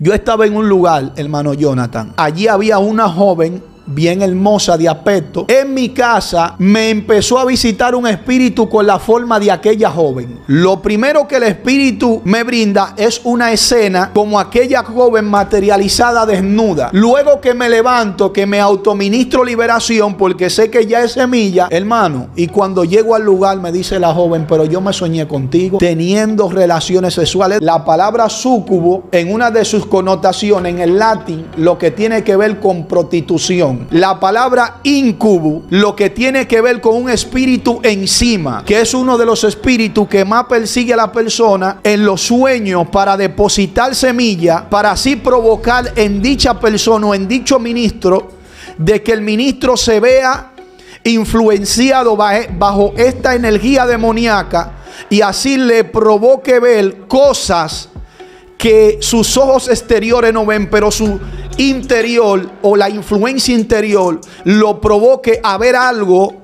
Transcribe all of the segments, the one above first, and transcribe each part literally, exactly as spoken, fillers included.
Yo estaba en un lugar, hermano Jonatán. Allí había una joven bien hermosa de aspecto. En mi casa me empezó a visitar un espíritu con la forma de aquella joven. Lo primero que el espíritu me brinda es una escena como aquella joven materializada desnuda. Luego que me levanto, que me autoministro liberación porque sé que ya es semilla, hermano. Y cuando llego al lugar me dice la joven: pero yo me soñé contigo teniendo relaciones sexuales. La palabra súcubo, en una de sus connotaciones en el latín, lo que tiene que ver con prostitución. La palabra incubo, lo que tiene que ver con un espíritu encima, que es uno de los espíritus que más persigue a la persona en los sueños para depositar semilla, para así provocar en dicha persona o en dicho ministro, de que el ministro se vea influenciado bajo esta energía demoníaca y así le provoque ver cosas que sus ojos exteriores no ven, pero su interior o la influencia interior lo provoque a ver algo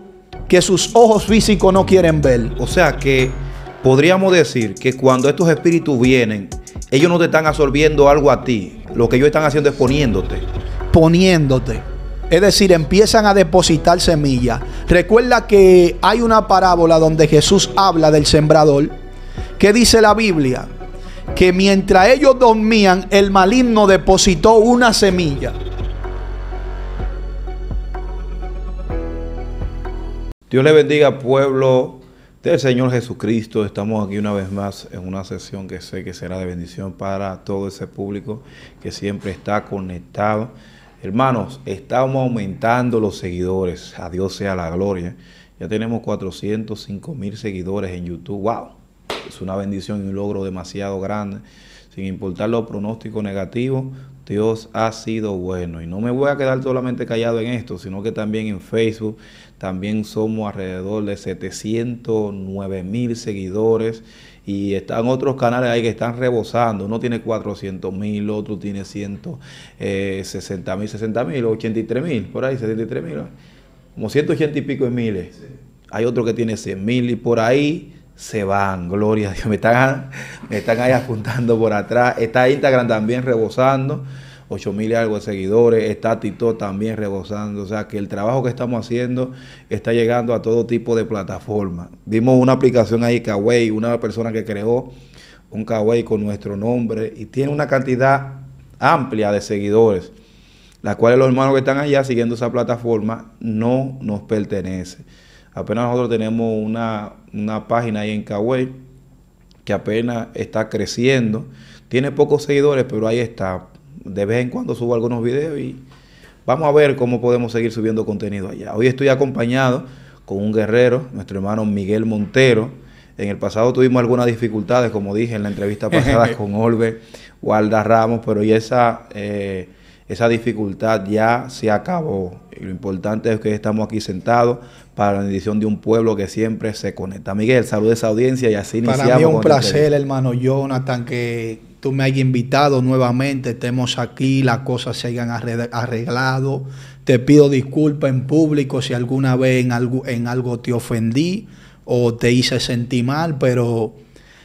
que sus ojos físicos no quieren ver. O sea que podríamos decir que cuando estos espíritus vienen, ellos no te están absorbiendo algo a ti. Lo que ellos están haciendo es poniéndote. Poniéndote. Es decir, empiezan a depositar semillas. Recuerda que hay una parábola donde Jesús habla del sembrador. ¿Qué dice la Biblia? Que mientras ellos dormían, el maligno depositó una semilla. Dios le bendiga, pueblo del Señor Jesucristo. Estamos aquí una vez más en una sesión que sé que será de bendición para todo ese público que siempre está conectado. Hermanos, estamos aumentando los seguidores. A Dios sea la gloria. Ya tenemos cuatrocientos cinco mil seguidores en YouTube. ¡Wow! Es una bendición y un logro demasiado grande. Sin importar los pronósticos negativos, Dios ha sido bueno. Y no me voy a quedar solamente callado en esto, sino que también en Facebook también somos alrededor de setecientos nueve mil seguidores. Y están otros canales ahí que están rebosando. Uno tiene cuatrocientos mil, otro tiene ciento sesenta mil, sesenta mil, ochenta y tres mil, por ahí, setenta y tres mil, como ciento ochenta y pico de miles. Sí. Hay otro que tiene cien mil y por ahí se van, gloria a Dios. Me están, me están ahí apuntando por atrás. Está Instagram también rebosando, ocho mil y algo de seguidores. Está TikTok también rebosando. O sea que el trabajo que estamos haciendo está llegando a todo tipo de plataformas. Vimos una aplicación ahí, Kawaii, una persona que creó un Kawaii con nuestro nombre y tiene una cantidad amplia de seguidores, las cuales los hermanos que están allá siguiendo esa plataforma no nos pertenece. Apenas nosotros tenemos una, una página ahí en Kawaii que apenas está creciendo. Tiene pocos seguidores, pero ahí está. De vez en cuando subo algunos videos y vamos a ver cómo podemos seguir subiendo contenido allá. Hoy estoy acompañado con un guerrero, nuestro hermano Miguel Montero. En el pasado tuvimos algunas dificultades, como dije en la entrevista pasada con Olbe, Walda Ramos, pero y esa... Eh, Esa dificultad ya se acabó. Y lo importante es que estamos aquí sentados para la bendición de un pueblo que siempre se conecta. Miguel, saluda a esa audiencia y así iniciamos. Para mí es un placer, hermano Jonatán, que tú me hayas invitado nuevamente. Estemos aquí, las cosas se hayan arreglado. Te pido disculpas en público si alguna vez en algo, en algo te ofendí o te hice sentir mal, pero...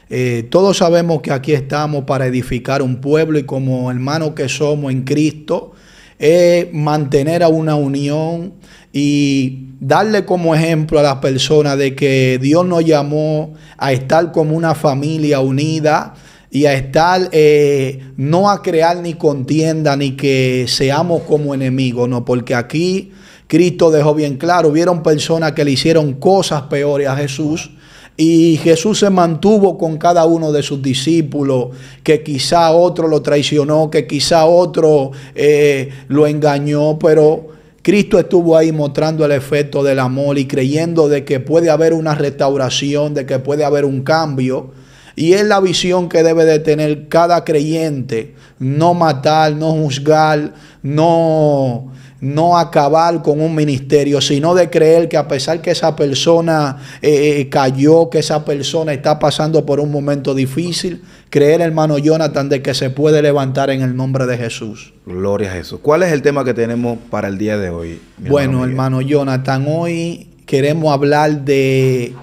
Eh, todos sabemos que aquí estamos para edificar un pueblo y como hermanos que somos en Cristo, eh, mantener a una unión y darle como ejemplo a las personas de que Dios nos llamó a estar como una familia unida y a estar, eh, no a crear ni contienda ni que seamos como enemigos, no, porque aquí Cristo dejó bien claro, hubieron personas que le hicieron cosas peores a Jesús. Y Jesús se mantuvo con cada uno de sus discípulos, que quizá otro lo traicionó, que quizá otro eh, lo engañó, pero Cristo estuvo ahí mostrando el efecto del amor y creyendo de que puede haber una restauración, de que puede haber un cambio. Y es la visión que debe de tener cada creyente, no matar, no juzgar, no... no acabar con un ministerio, sino de creer que a pesar que esa persona eh, cayó, que esa persona está pasando por un momento difícil, creer, hermano Jonatán, de que se puede levantar en el nombre de Jesús. Gloria a Jesús. ¿Cuál es el tema que tenemos para el día de hoy? Bueno, hermano Jonatán, hoy queremos hablar de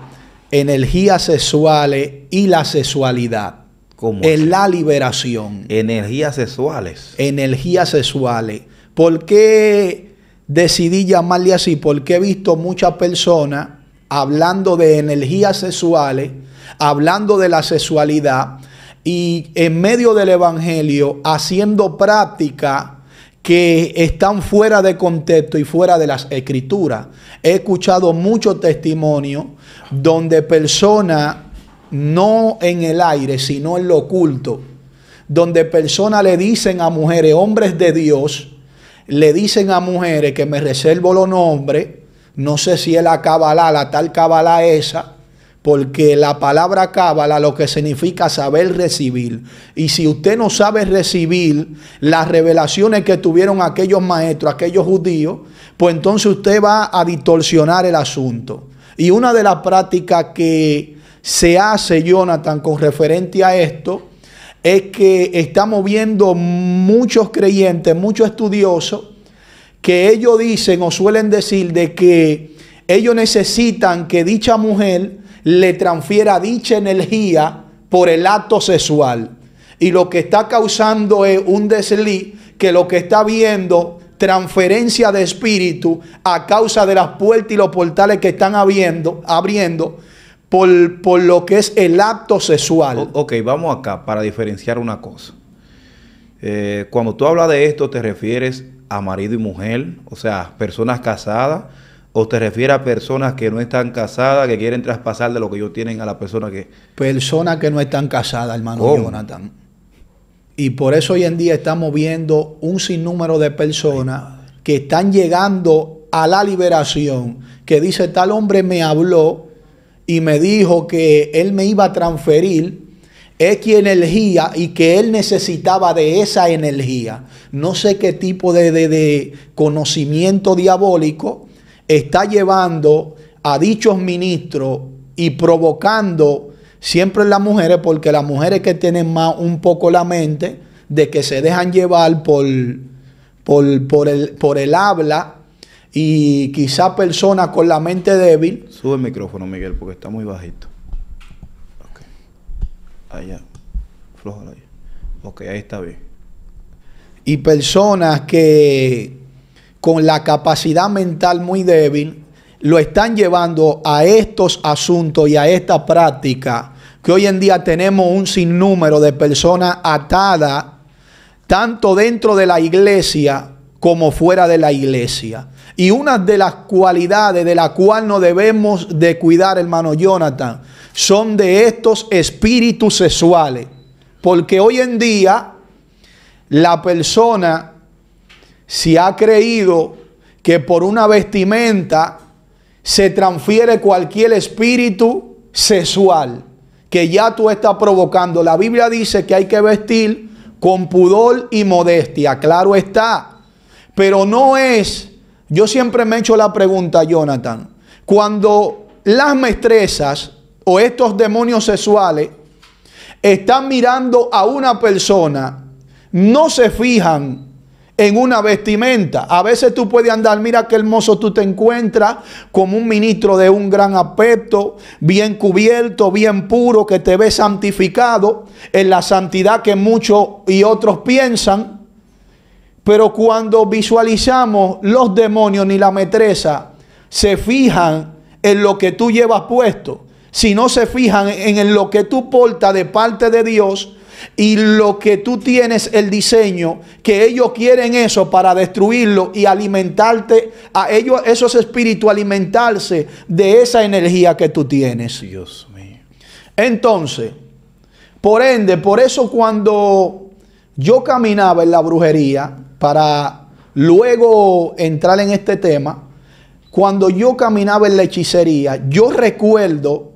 energías sexuales y la sexualidad. ¿Cómo en así? La liberación. Energías sexuales. Energías sexuales. ¿Por qué decidí llamarle así? Porque he visto muchas personas hablando de energías sexuales, hablando de la sexualidad y en medio del evangelio haciendo prácticas que están fuera de contexto y fuera de las escrituras. He escuchado muchos testimonios donde personas, no en el aire, sino en lo oculto, donde personas le dicen a mujeres, hombres de Dios, le dicen a mujeres, que me reservo los nombres, no sé si es la Cábala, la tal Cábala esa, porque la palabra Cábala lo que significa saber recibir. Y si usted no sabe recibir las revelaciones que tuvieron aquellos maestros, aquellos judíos, pues entonces usted va a distorsionar el asunto. Y una de las prácticas que se hace, Jonatán, con referente a esto, es que estamos viendo muchos creyentes, muchos estudiosos, que ellos dicen o suelen decir de que ellos necesitan que dicha mujer le transfiera dicha energía por el acto sexual. Y lo que está causando es un desliz, que lo que está viendo transferencia de espíritu a causa de las puertas y los portales que están abriendo, abriendo Por, por lo que es el acto sexual. Ok, vamos acá para diferenciar una cosa. Eh, cuando tú hablas de esto, ¿te refieres a marido y mujer? O sea, personas casadas. ¿O te refieres a personas que no están casadas, que quieren traspasar de lo que ellos tienen a la persona que...? Personas que no están casadas, hermano ¿Cómo? Jonatán. Y por eso hoy en día estamos viendo un sinnúmero de personas Ay, que están llegando a la liberación. Que dice, tal hombre me habló y me dijo que él me iba a transferir X energía y que él necesitaba de esa energía. No sé qué tipo de, de, de conocimiento diabólico está llevando a dichos ministros y provocando siempre en las mujeres, porque las mujeres que tienen más un poco la mente de que se dejan llevar por, por, por, el, por el habla. Y quizá personas con la mente débil. Sube el micrófono, Miguel, porque está muy bajito. Okay. Allá. Flójalo ahí. Ok, ahí está bien. Y personas que con la capacidad mental muy débil lo están llevando a estos asuntos y a esta práctica, que hoy en día tenemos un sinnúmero de personas atadas tanto dentro de la iglesia como fuera de la iglesia. Y una de las cualidades de la cual nos debemos de cuidar, hermano Jonatán, son de estos espíritus sexuales. Porque hoy en día la persona se ha creído que por una vestimenta se transfiere cualquier espíritu sexual que ya tú estás provocando. La Biblia dice que hay que vestir con pudor y modestia. Claro está. Pero no es, yo siempre me he hecho la pregunta, Jonatán, cuando las maestresas o estos demonios sexuales están mirando a una persona, no se fijan en una vestimenta. A veces tú puedes andar, mira qué hermoso tú te encuentras, como un ministro de un gran aspecto, bien cubierto, bien puro, que te ves santificado en la santidad que muchos y otros piensan. Pero cuando visualizamos los demonios ni la metresa, se fijan en lo que tú llevas puesto. Si no se fijan en lo que tú portas de parte de Dios y lo que tú tienes, el diseño, que ellos quieren eso para destruirlo y alimentarte, a ellos, esos espíritus, alimentarse de esa energía que tú tienes. Dios mío. Entonces, por ende, por eso cuando yo caminaba en la brujería, para luego entrar en este tema, cuando yo caminaba en la hechicería, yo recuerdo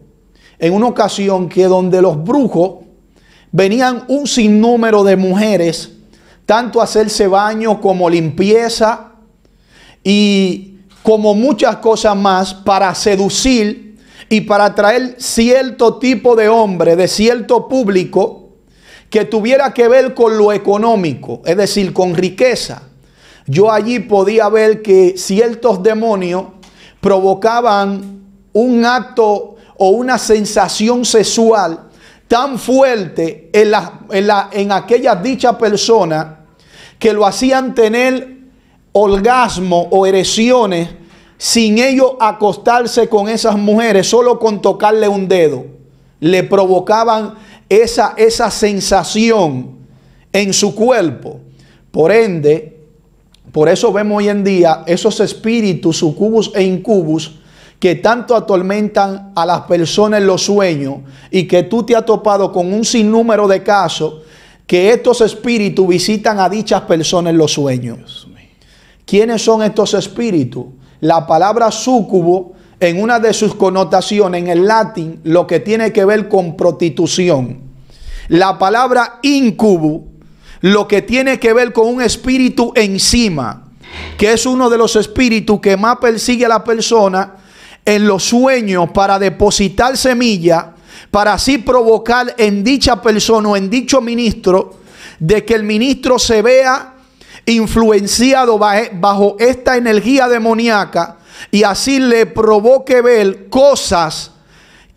en una ocasión que donde los brujos venían un sinnúmero de mujeres, tanto a hacerse baño como limpieza y como muchas cosas más, para seducir y para atraer cierto tipo de hombre, de cierto público, que tuviera que ver con lo económico, es decir, con riqueza. Yo allí podía ver que ciertos demonios provocaban un acto o una sensación sexual tan fuerte en, la, en, la, en aquella dicha persona que lo hacían tener orgasmo o erecciones sin ellos acostarse con esas mujeres, solo con tocarle un dedo. Le provocaban esa, esa sensación en su cuerpo. Por ende, por eso vemos hoy en día esos espíritus sucubus e incubus que tanto atormentan a las personas en los sueños, y que tú te has topado con un sinnúmero de casos que estos espíritus visitan a dichas personas en los sueños. ¿Quiénes son estos espíritus? La palabra sucubo, en una de sus connotaciones en el latín, lo que tiene que ver con prostitución. La palabra incubo, lo que tiene que ver con un espíritu encima, que es uno de los espíritus que más persigue a la persona en los sueños para depositar semillas, para así provocar en dicha persona o en dicho ministro, de que el ministro se vea influenciado bajo esta energía demoníaca, y así le provoque ver cosas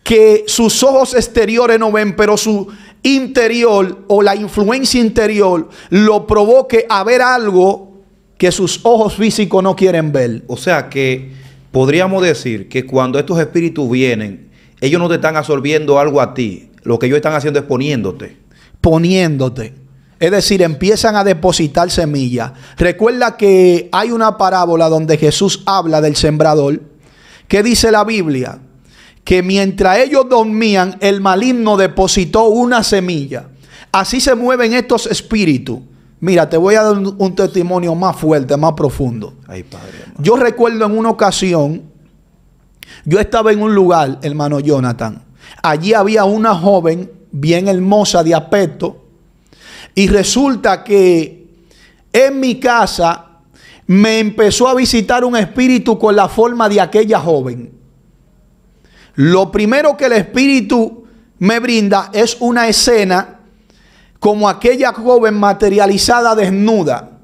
que sus ojos exteriores no ven, pero su interior o la influencia interior lo provoque a ver algo que sus ojos físicos no quieren ver. O sea que podríamos decir que cuando estos espíritus vienen, ellos no te están absorbiendo algo a ti, lo que ellos están haciendo es poniéndote. Poniéndote. Es decir, empiezan a depositar semillas. Recuerda que hay una parábola donde Jesús habla del sembrador. ¿Qué dice la Biblia? Que mientras ellos dormían, el maligno depositó una semilla. Así se mueven estos espíritus. Mira, te voy a dar un testimonio más fuerte, más profundo. Ay, padre, hermano. Yo recuerdo en una ocasión, yo estaba en un lugar, hermano Jonatán. Allí había una joven bien hermosa de aspecto. Y resulta que en mi casa me empezó a visitar un espíritu con la forma de aquella joven. Lo primero que el espíritu me brinda es una escena como aquella joven materializada desnuda.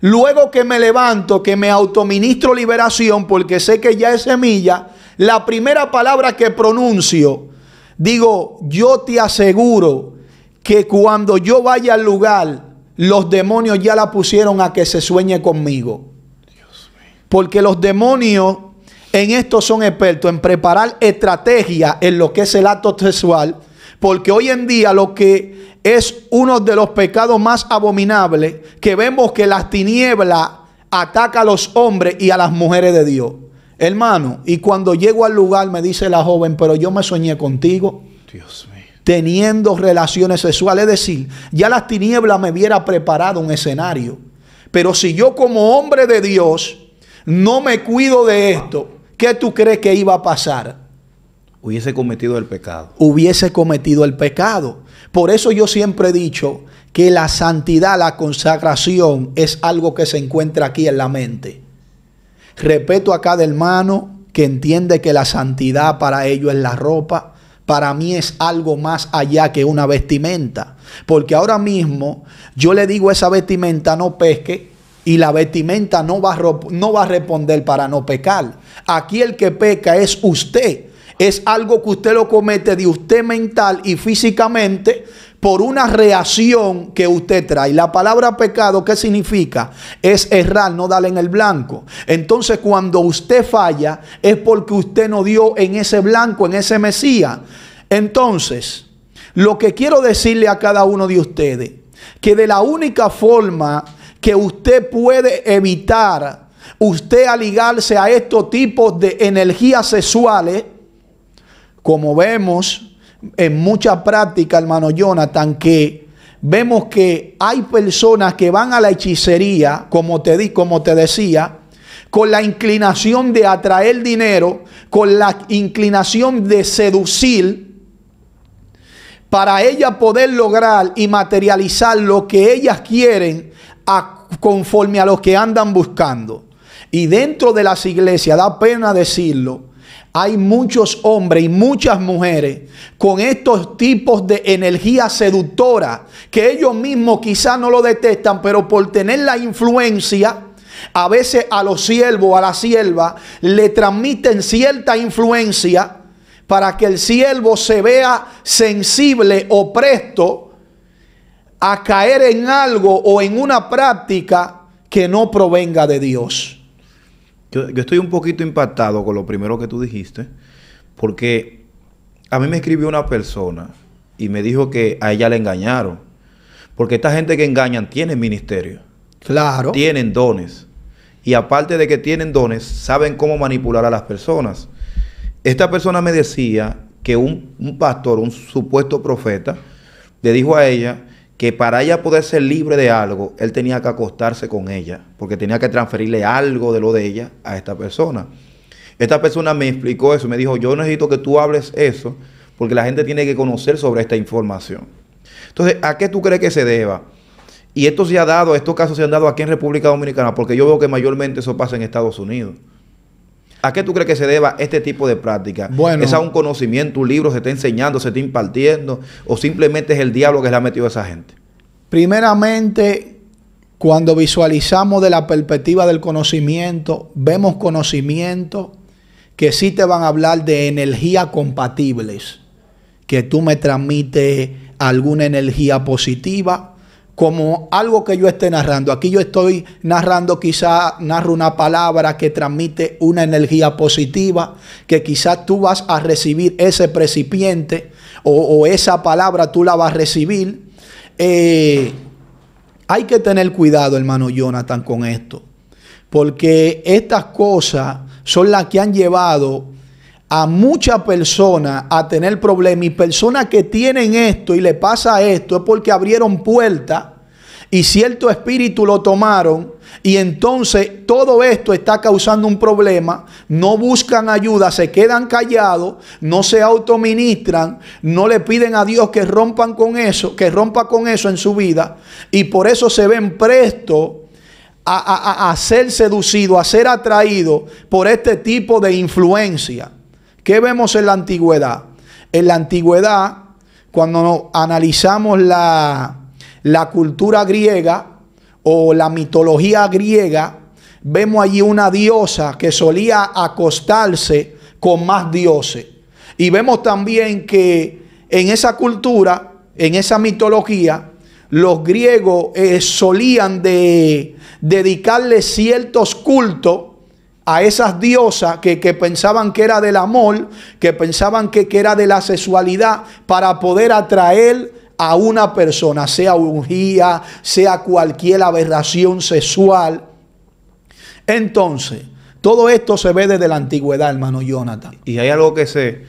Luego que me levanto, que me autoministro liberación porque sé que ya es semilla, la primera palabra que pronuncio, digo, yo te aseguro que cuando yo vaya al lugar, los demonios ya la pusieron a que se sueñe conmigo. Dios mío. Porque los demonios en esto son expertos, en preparar estrategias en lo que es el acto sexual. Porque hoy en día lo que es uno de los pecados más abominables, que vemos que las tinieblas atacan a los hombres y a las mujeres de Dios. Hermano, y cuando llego al lugar me dice la joven, pero yo me soñé contigo. Dios mío. Teniendo relaciones sexuales, es decir, ya las tinieblas me hubiera preparado un escenario. Pero si yo como hombre de Dios no me cuido de esto, ¿qué tú crees que iba a pasar? Hubiese cometido el pecado. Hubiese cometido el pecado. Por eso yo siempre he dicho que la santidad, la consagración es algo que se encuentra aquí en la mente. Respeto a cada hermano que entiende que la santidad para ellos es la ropa. Para mí es algo más allá que una vestimenta. Porque ahora mismo yo le digo a esa vestimenta no pesque y la vestimenta no va, a, no va a responder para no pecar. Aquí el que peca es usted. Es algo que usted lo comete de usted mental y físicamente por una reacción que usted trae. La palabra pecado, ¿qué significa? Es errar, no darle en el blanco. Entonces, cuando usted falla, es porque usted no dio en ese blanco, en ese Mesías. Entonces, lo que quiero decirle a cada uno de ustedes, que de la única forma que usted puede evitar, usted aligarse a estos tipos de energías sexuales, como vemos en mucha práctica, hermano Jonatán, que vemos que hay personas que van a la hechicería, como te, di, como te decía, con la inclinación de atraer dinero, con la inclinación de seducir, para ella poder lograr y materializar lo que ellas quieren a, conforme a lo que andan buscando. Y dentro de las iglesias, da pena decirlo, hay muchos hombres y muchas mujeres con estos tipos de energía seductora que ellos mismos quizás no lo detestan, pero por tener la influencia, a veces a los siervos, a la sierva, le transmiten cierta influencia para que el siervo se vea sensible o presto a caer en algo o en una práctica que no provenga de Dios. Yo, yo estoy un poquito impactado con lo primero que tú dijiste, porque a mí me escribió una persona y me dijo que a ella le engañaron, porque esta gente que engañan tiene ministerio. Claro. Tienen dones. Y aparte de que tienen dones, saben cómo manipular a las personas. Esta persona me decía que un, un pastor, un supuesto profeta, le dijo a ella que para ella poder ser libre de algo, él tenía que acostarse con ella, porque tenía que transferirle algo de lo de ella a esta persona. Esta persona me explicó eso, me dijo, yo necesito que tú hables eso, porque la gente tiene que conocer sobre esta información. Entonces, ¿a qué tú crees que se deba? Y esto se ha dado, estos casos se han dado aquí en República Dominicana, porque yo veo que mayormente eso pasa en Estados Unidos. ¿A qué tú crees que se deba este tipo de práctica? Bueno, ¿es a un conocimiento, un libro, se está enseñando, se está impartiendo, o simplemente es el diablo que le ha metido a esa gente? Primeramente, cuando visualizamos de la perspectiva del conocimiento, vemos conocimiento que sí te van a hablar de energías compatibles, que tú me transmites alguna energía positiva, como algo que yo esté narrando. Aquí yo estoy narrando, quizá narro una palabra que transmite una energía positiva, que quizás tú vas a recibir ese recipiente o, o esa palabra tú la vas a recibir. Eh, hay que tener cuidado, hermano Jonatán, con esto, porque estas cosas son las que han llevado a muchas personas a tener problemas, y personas que tienen esto y le pasa esto es porque abrieron puertas y cierto espíritu lo tomaron, y entonces todo esto está causando un problema. No buscan ayuda, se quedan callados, no se autoministran, no le piden a Dios que rompan con eso, que rompa con eso en su vida, y por eso se ven prestos a, a, a ser seducidos, a ser atraídos por este tipo de influencia. ¿Qué vemos en la antigüedad? En la antigüedad, cuando analizamos la, la cultura griega o la mitología griega, vemos allí una diosa que solía acostarse con más dioses. Y vemos también que en esa cultura, en esa mitología, los griegos eh, solían de, dedicarle ciertos cultos a esas diosas que, que pensaban que era del amor, que pensaban que, que era de la sexualidad, para poder atraer a una persona, sea orgía, sea cualquier aberración sexual. Entonces, todo esto se ve desde la antigüedad, hermano Jonatán. Y hay algo que se,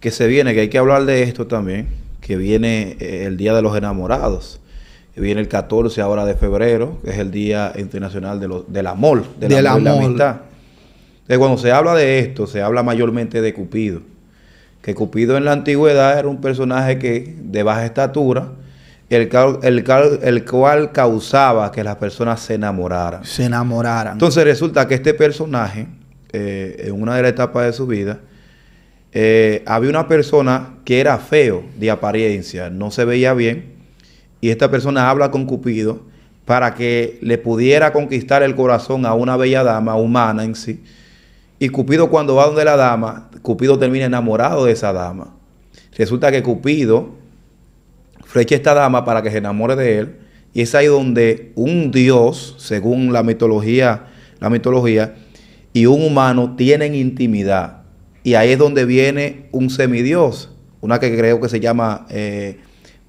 que se viene, que hay que hablar de esto también, que viene el Día de los Enamorados. Viene el catorce ahora de febrero, que es el Día Internacional de los, del Amor, del, del amor, amor y la amistad. Entonces, cuando se habla de esto, se habla mayormente de Cupido. Que Cupido en la antigüedad era un personaje que, de baja estatura, el, el, el cual causaba que las personas se enamoraran. Se enamoraran. Entonces resulta que este personaje, eh, en una de las etapas de su vida, eh, había una persona que era feo de apariencia, no se veía bien, y esta persona habla con Cupido para que le pudiera conquistar el corazón a una bella dama humana en sí. Y Cupido, cuando va donde la dama, Cupido termina enamorado de esa dama. Resulta que Cupido flecha a esta dama para que se enamore de él. Y es ahí donde un dios, según la mitología, la mitología y un humano tienen intimidad. Y ahí es donde viene un semidios, una que creo que se llama eh,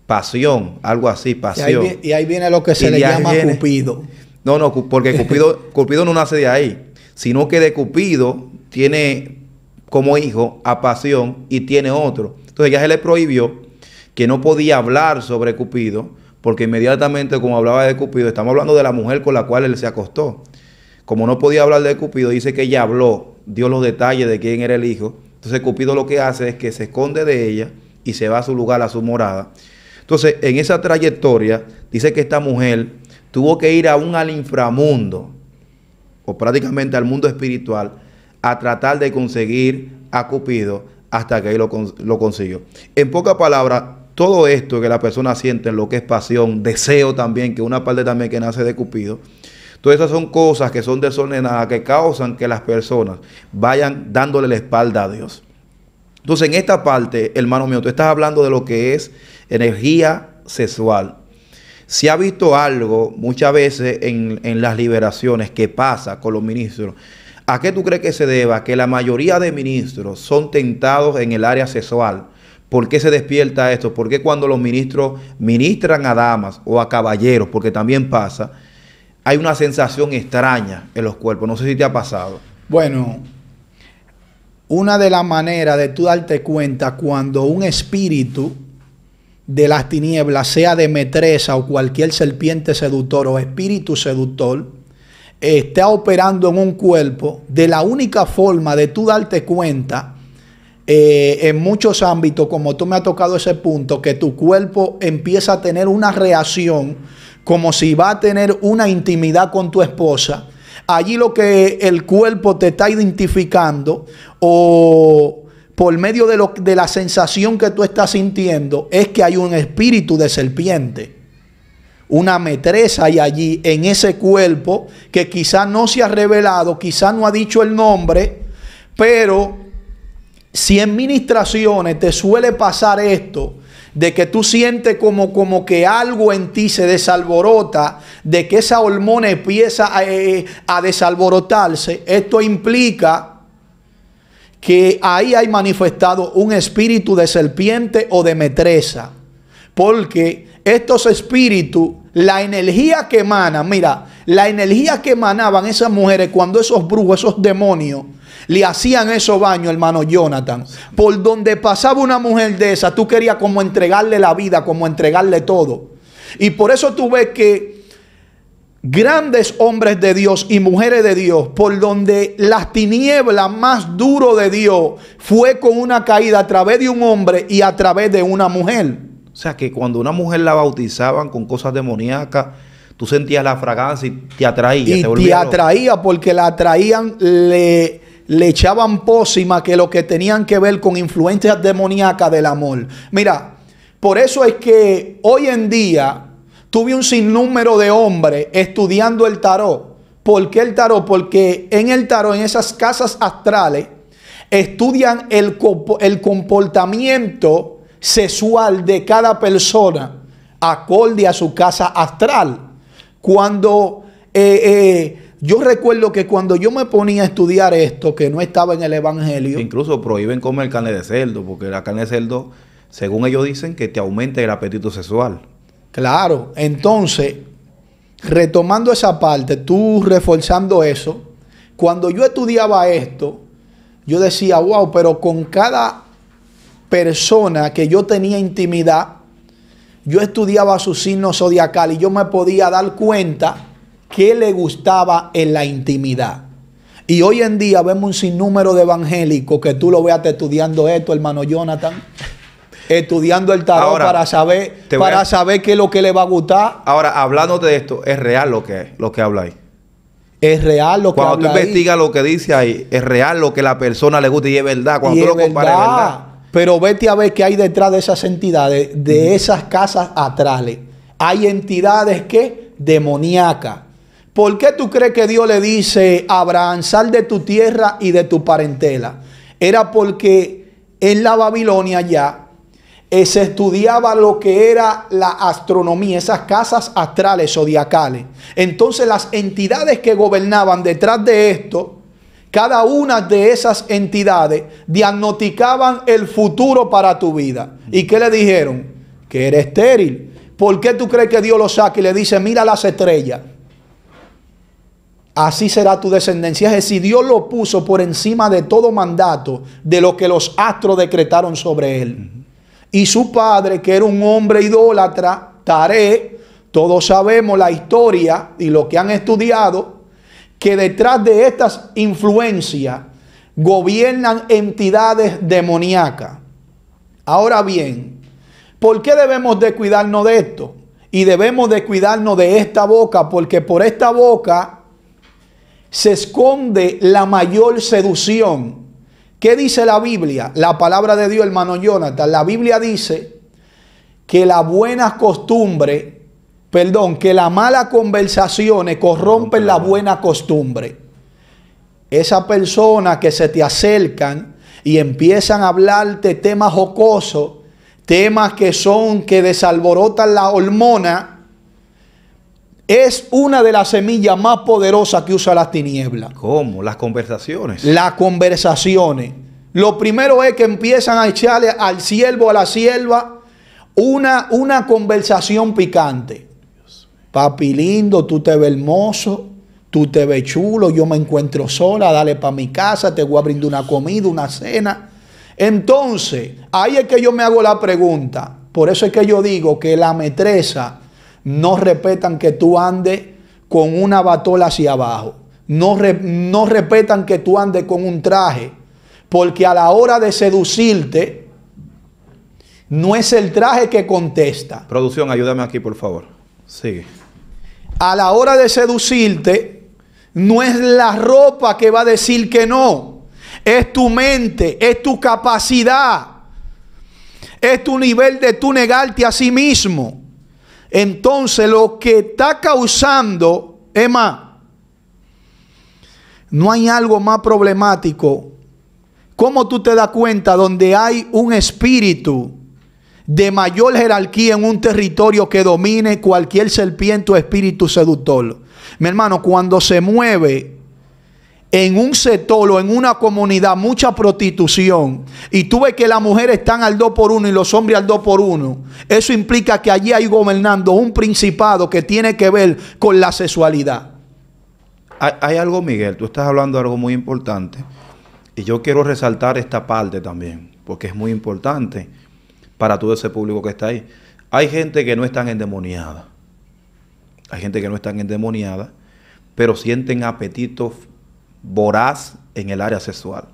Pasión, algo así, pasión. Y ahí, y ahí viene lo que se y le llama viene, Cupido. No, no, porque Cupido, Cupido no nace de ahí, sino que de Cupido tiene como hijo a Pasión y tiene otro. Entonces ya se le prohibió, que no podía hablar sobre Cupido, porque inmediatamente como hablaba de Cupido, estamos hablando de la mujer con la cual él se acostó. Como no podía hablar de Cupido, dice que ella habló, dio los detalles de quién era el hijo. Entonces Cupido lo que hace es que se esconde de ella y se va a su lugar, a su morada. Entonces, en esa trayectoria, dice que esta mujer tuvo que ir aún al inframundo, o prácticamente al mundo espiritual, a tratar de conseguir a Cupido, hasta que ahí lo, lo consiguió. En pocas palabras, todo esto que la persona siente, lo que es pasión, deseo también, que una parte también que nace de Cupido, todas esas son cosas que son desordenadas, que causan que las personas vayan dándole la espalda a Dios. Entonces, en esta parte, hermano mío, tú estás hablando de lo que es energía sexual. Se ha visto algo muchas veces en, en las liberaciones que pasa con los ministros. ¿A qué tú crees que se deba? Que la mayoría de ministros son tentados en el área sexual. ¿Por qué se despierta esto? ¿Por qué cuando los ministros ministran a damas o a caballeros, porque también pasa, hay una sensación extraña en los cuerpos? No sé si te ha pasado. Bueno, una de las maneras de tú darte cuenta cuando un espíritu de las tinieblas, sea de metresa o cualquier serpiente seductor o espíritu seductor, está operando en un cuerpo, de la única forma de tú darte cuenta, eh, en muchos ámbitos, como tú me has tocado ese punto, que tu cuerpo empieza a tener una reacción como si va a tener una intimidad con tu esposa. Allí lo que el cuerpo te está identificando o por medio de, lo, de la sensación que tú estás sintiendo es que hay un espíritu de serpiente, una metresa hay allí en ese cuerpo que quizás no se ha revelado, quizás no ha dicho el nombre, pero si en ministraciones te suele pasar esto, de que tú sientes como, como que algo en ti se desalborota, de que esa hormona empieza a, eh, a desalborotarse, esto implica que ahí hay manifestado un espíritu de serpiente o de metresa. Porque estos espíritus, la energía que emanan, mira, la energía que emanaban esas mujeres cuando esos brujos, esos demonios, le hacían esos baños, hermano Jonatán. Por donde pasaba una mujer de esa, tú querías como entregarle la vida, como entregarle todo. Y por eso tú ves que grandes hombres de Dios y mujeres de Dios, por donde las tinieblas más duro de Dios fue con una caída a través de un hombre y a través de una mujer. O sea que cuando una mujer la bautizaban con cosas demoníacas, tú sentías la fragancia y te atraía. Y te, te atraía porque la atraían, le, le echaban pócimas que lo que tenían que ver con influencias demoníacas del amor. Mira, por eso es que hoy en día tuve un sinnúmero de hombres estudiando el tarot. ¿Por qué el tarot? Porque en el tarot, en esas casas astrales, estudian el, el comportamiento sexual de cada persona acorde a su casa astral. Cuando eh, eh, yo recuerdo que cuando yo me ponía a estudiar esto, que no estaba en el evangelio. Incluso prohíben comer carne de cerdo, porque la carne de cerdo, según ellos dicen, que te aumenta el apetito sexual. Claro, entonces, retomando esa parte, tú reforzando eso, cuando yo estudiaba esto, yo decía, wow, pero con cada persona que yo tenía intimidad, yo estudiaba su signo zodiacal y yo me podía dar cuenta qué le gustaba en la intimidad. Y hoy en día vemos un sinnúmero de evangélicos que tú lo veas estudiando esto, hermano Jonatán. Estudiando el tarot ahora, para saber para a... saber qué es lo que le va a gustar. Ahora, hablándote de esto, es real lo que es, lo que habla ahí. Es real lo que habla ahí. Cuando tú investigas lo que dice ahí, es real lo que la persona le gusta y es verdad. Cuando tú lo comparas, es verdad. Pero vete a ver qué hay detrás de esas entidades, de mm. esas casas astrales. Hay entidades que demoníacas. ¿Por qué tú crees que Dios le dice a Abraham, sal de tu tierra y de tu parentela? Era porque en la Babilonia ya se estudiaba lo que era la astronomía, esas casas astrales zodiacales. Entonces las entidades que gobernaban detrás de esto, cada una de esas entidades diagnosticaban el futuro para tu vida. ¿Y qué le dijeron? Que eres estéril. ¿Por qué tú crees que Dios lo saca y le dice, mira las estrellas? Así será tu descendencia. Es decir, Dios lo puso por encima de todo mandato de lo que los astros decretaron sobre él. Y su padre, que era un hombre idólatra, Taré, todos sabemos la historia y lo que han estudiado, que detrás de estas influencias gobiernan entidades demoníacas. Ahora bien, ¿por qué debemos de cuidarnos de esto? Y debemos de cuidarnos de esta boca, porque por esta boca se esconde la mayor seducción. ¿Qué dice la Biblia? La palabra de Dios, hermano Jonatán. La Biblia dice que las buenas costumbres, perdón, que las malas conversaciones corrompen la buena costumbre. Esas personas que se te acercan y empiezan a hablarte temas jocosos, temas que son, que desalborotan la hormona, es una de las semillas más poderosas que usa las tinieblas. ¿Cómo? Las conversaciones. Las conversaciones. Lo primero es que empiezan a echarle al siervo, a la sierva, una, una conversación picante. Papi lindo, tú te ves hermoso, tú te ves chulo, yo me encuentro sola, dale para mi casa, te voy a brindar una comida, una cena. Entonces, ahí es que yo me hago la pregunta. Por eso es que yo digo que la metresa no respetan que tú andes con una batola hacia abajo. No, re, no respetan que tú andes con un traje. Porque a la hora de seducirte, no es el traje que contesta. Producción, ayúdame aquí, por favor. Sigue. A la hora de seducirte, no es la ropa que va a decir que no. Es tu mente, es tu capacidad. Es tu nivel de tú negarte a sí mismo. Entonces, lo que está causando, Emma, no hay algo más problemático. ¿Cómo tú te das cuenta donde hay un espíritu de mayor jerarquía en un territorio que domine cualquier serpiente o espíritu seductor? Mi hermano, cuando se mueve en un sector o en una comunidad mucha prostitución y tú ves que las mujeres están al dos por uno y los hombres al dos por uno, eso implica que allí hay gobernando un principado que tiene que ver con la sexualidad. Hay, hay algo, Miguel, tú estás hablando de algo muy importante. Y yo quiero resaltar esta parte también, porque es muy importante para todo ese público que está ahí. Hay gente que no están endemoniada. Hay gente que no están endemoniada, pero sienten apetito voraz en el área sexual.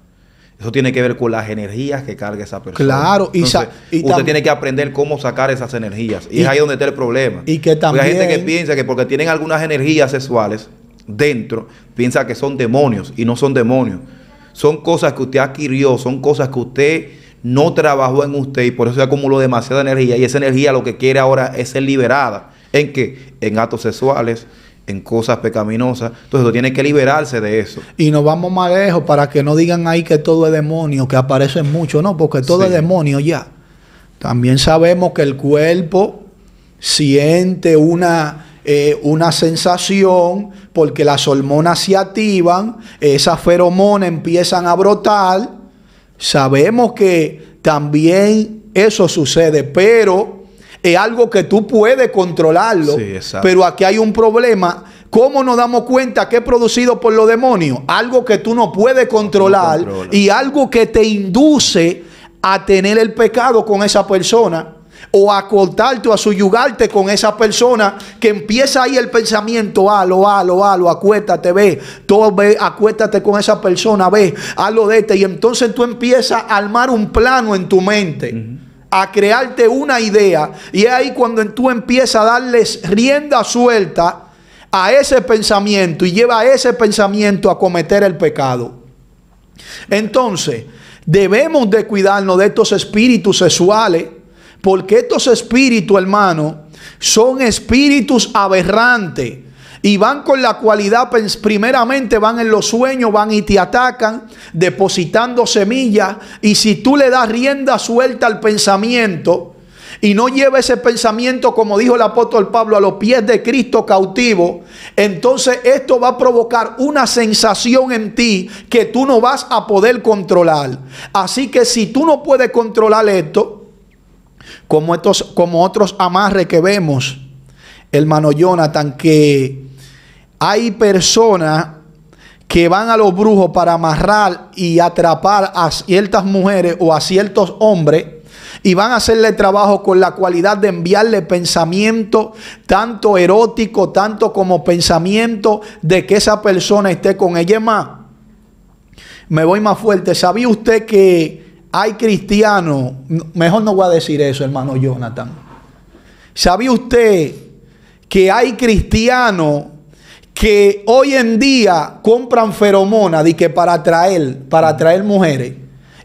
Eso tiene que ver con las energías que carga esa persona. Claro. Y Entonces, y usted tiene que aprender cómo sacar esas energías. Y, y es ahí donde está el problema. Y que también... Porque hay gente que piensa que porque tienen algunas energías sexuales dentro, piensa que son demonios, y no son demonios. Son cosas que usted adquirió, son cosas que usted no trabajó en usted y por eso se acumuló demasiada energía. Y esa energía lo que quiere ahora es ser liberada. ¿En qué? En actos sexuales, en cosas pecaminosas. Entonces usted tiene que liberarse de eso. Y nos vamos más lejos para que no digan ahí que todo es demonio, que aparecen mucho. No, porque todo sí. es demonio ya. También sabemos que el cuerpo siente una... Eh, una sensación porque las hormonas se activan, esas feromonas empiezan a brotar. Sabemos que también eso sucede, pero es algo que tú puedes controlarlo. Sí, pero aquí hay un problema. ¿Cómo nos damos cuenta que es producido por los demonios? Algo que tú no puedes controlar no y algo que te induce a tener el pecado con esa persona. O a cortarte o a subyugarte con esa persona que empieza ahí el pensamiento, halo, halo, halo, acuéstate, ve, todo, ve, acuéstate con esa persona, ve, halo de este. Y entonces tú empiezas a armar un plano en tu mente, uh-huh. a crearte una idea. Y es ahí cuando tú empiezas a darles rienda suelta a ese pensamiento y lleva a ese pensamiento a cometer el pecado. Entonces, debemos de cuidarnos de estos espíritus sexuales. Porque estos espíritus, hermano, son espíritus aberrantes. Y van con la cualidad, primeramente van en los sueños, van y te atacan, depositando semillas. Y si tú le das rienda suelta al pensamiento y no lleva ese pensamiento, como dijo el apóstol Pablo, a los pies de Cristo cautivo, entonces esto va a provocar una sensación en ti que tú no vas a poder controlar. Así que si tú no puedes controlar esto, Como, estos, como otros amarres que vemos, hermano Jonatán, que hay personas que van a los brujos para amarrar y atrapar a ciertas mujeres o a ciertos hombres y van a hacerle trabajo con la cualidad de enviarle pensamiento tanto erótico, tanto como pensamiento de que esa persona esté con ella. Más, me voy más fuerte. ¿Sabía usted que hay cristianos, mejor no voy a decir eso, hermano Jonatán? ¿Sabía usted que hay cristianos que hoy en día compran feromonas y que para atraer, para atraer mujeres?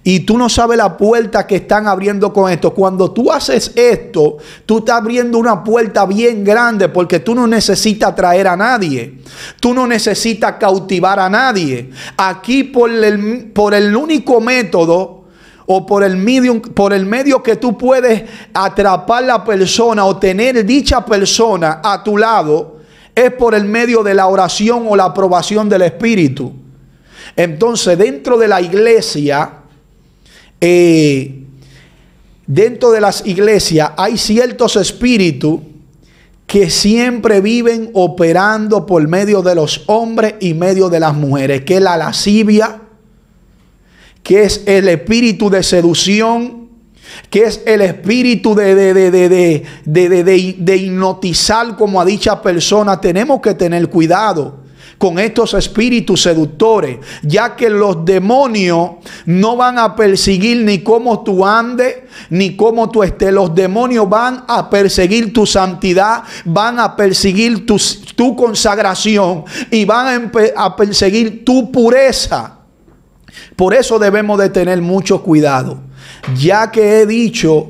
Y tú no sabes la puerta que están abriendo con esto. Cuando tú haces esto, tú estás abriendo una puerta bien grande, porque tú no necesitas atraer a nadie. Tú no necesitas cautivar a nadie. Aquí por el, por el único método o por el medium, por el medio que tú puedes atrapar la persona o tener dicha persona a tu lado, es por el medio de la oración o la aprobación del Espíritu. Entonces, dentro de la iglesia, eh, dentro de las iglesias hay ciertos espíritus que siempre viven operando por medio de los hombres y medio de las mujeres, que es la lascivia, que es el espíritu de seducción, que es el espíritu de, de, de, de, de, de, de, de hipnotizar como a dicha persona. Tenemos que tener cuidado con estos espíritus seductores, ya que los demonios no van a perseguir ni cómo tú andes, ni cómo tú estés. Los demonios van a perseguir tu santidad, van a perseguir tu, tu consagración y van a, a perseguir tu pureza. Por eso debemos de tener mucho cuidado, ya que he dicho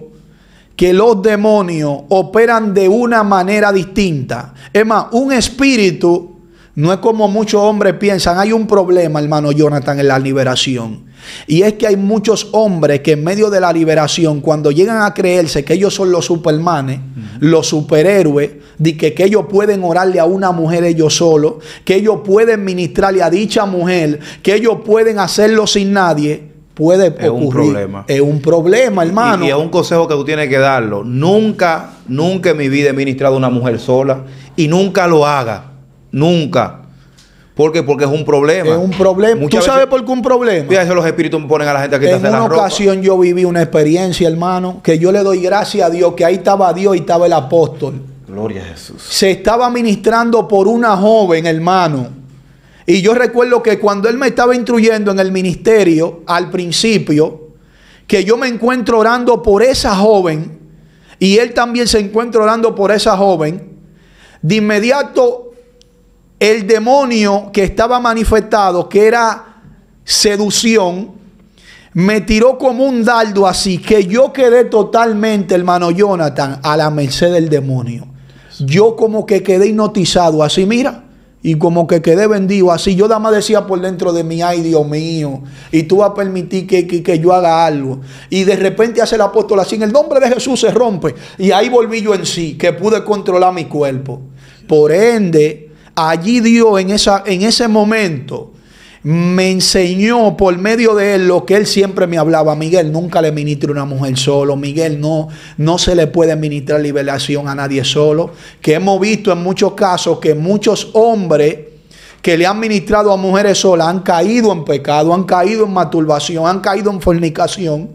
que los demonios operan de una manera distinta. Es más, un espíritu no es como muchos hombres piensan. Hay un problema, hermano Jonatán, en la liberación. Y es que hay muchos hombres que en medio de la liberación, cuando llegan a creerse que ellos son los supermanes, uh-huh, los superhéroes, de que, que ellos pueden orarle a una mujer ellos solos, que ellos pueden ministrarle a dicha mujer, que ellos pueden hacerlo sin nadie, puede ocurrir. Es un problema. Es un problema, hermano. Y, y es un consejo que tú tienes que darlo. Nunca, nunca en mi vida he ministrado a una mujer sola y nunca lo haga. Nunca. ¿Por qué? Porque es un problema. Es un problema. Muchas ¿Tú sabes veces, por qué un problema? Fíjate, los espíritus me ponen a la gente a quitarse la ropa. En una ocasión yo viví una experiencia, hermano, que yo le doy gracias a Dios, que ahí estaba Dios y estaba el apóstol. Gloria a Jesús. Se estaba ministrando por una joven, hermano. Y yo recuerdo que cuando él me estaba instruyendo en el ministerio, al principio, que yo me encuentro orando por esa joven, y él también se encuentra orando por esa joven, de inmediato el demonio que estaba manifestado, que era seducción, me tiró como un dardo, así que yo quedé totalmente, hermano Jonatán, a la merced del demonio. Yo como que quedé hipnotizado, así mira, y como que quedé vendido, así. Yo nada más decía por dentro de mí, ay Dios mío, y tú vas a permitir que, que, que yo haga algo. Y de repente hace el apóstol así, en el nombre de Jesús se rompe. Y ahí volví yo en sí, que pude controlar mi cuerpo. Por ende, allí Dios en, esa, en ese momento me enseñó por medio de él lo que él siempre me hablaba. Miguel, nunca le ministre a una mujer solo. Miguel, no, no se le puede ministrar liberación a nadie solo. Que hemos visto en muchos casos que muchos hombres que le han ministrado a mujeres solas han caído en pecado, han caído en masturbación, han caído en fornicación,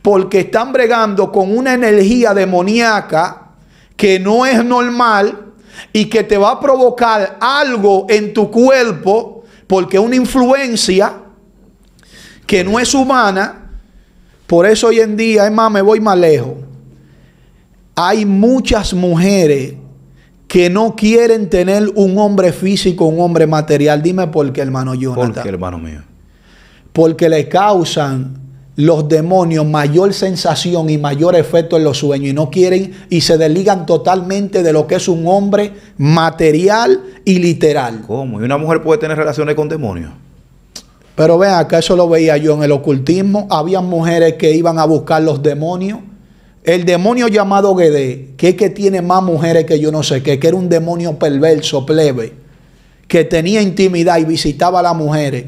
porque están bregando con una energía demoníaca que no es normal y que te va a provocar algo en tu cuerpo, porque una influencia que no es humana. Por eso hoy en día, es más, me voy más lejos. Hay muchas mujeres que no quieren tener un hombre físico, un hombre material. Dime por qué, hermano Jonatán. ¿Por qué, hermano mío? Porque le causan los demonios mayor sensación y mayor efecto en los sueños, y no quieren y se desligan totalmente de lo que es un hombre material y literal. ¿Cómo? ¿Y una mujer puede tener relaciones con demonios? Pero vean acá, eso lo veía yo en el ocultismo. Había mujeres que iban a buscar los demonios. El demonio llamado Guedé, que es que tiene más mujeres que yo no sé qué, que era un demonio perverso, plebe, que tenía intimidad y visitaba a las mujeres.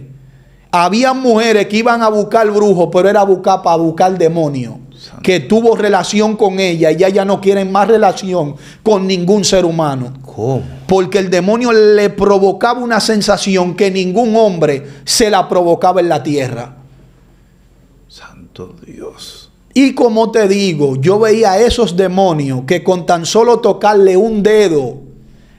Había mujeres que iban a buscar brujos, pero era buscar para buscar demonios, que tuvo relación con ella y ya no quieren más relación con ningún ser humano. ¿Cómo? Porque el demonio le provocaba una sensación que ningún hombre se la provocaba en la tierra. Santo Dios. Y como te digo, yo veía a esos demonios que con tan solo tocarle un dedo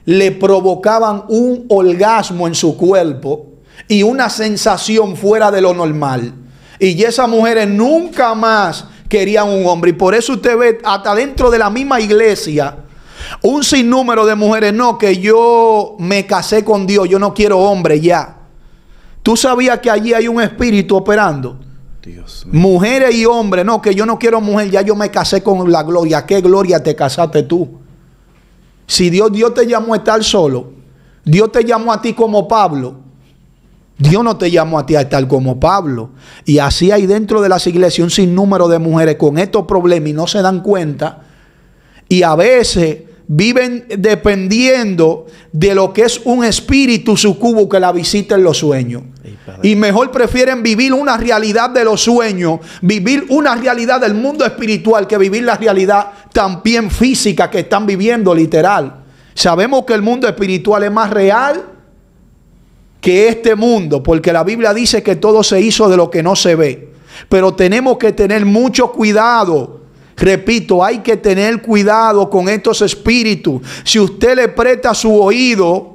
le provocaban un orgasmo en su cuerpo y una sensación fuera de lo normal. Y esas mujeres nunca más querían un hombre. Y por eso usted ve hasta dentro de la misma iglesia un sinnúmero de mujeres. No, que yo me casé con Dios, yo no quiero hombre ya. ¿Tú sabías que allí hay un espíritu operando? Dios mío. Mujeres y hombres, no, que yo no quiero mujer, ya yo me casé con la gloria. ¿Qué gloria te casaste tú? Si Dios, Dios te llamó a estar solo, Dios te llamó a ti como Pablo. Dios no te llamó a ti a estar como Pablo. Y así hay dentro de las iglesias un sinnúmero de mujeres con estos problemas y no se dan cuenta. Y a veces viven dependiendo de lo que es un espíritu sucubo que la visita en los sueños. Y mejor prefieren vivir una realidad de los sueños, vivir una realidad del mundo espiritual, que vivir la realidad también física que están viviendo literal. Sabemos que el mundo espiritual es más real que este mundo, porque la Biblia dice que todo se hizo de lo que no se ve. Pero tenemos que tener mucho cuidado. Repito, hay que tener cuidado con estos espíritus. Si usted le presta su oído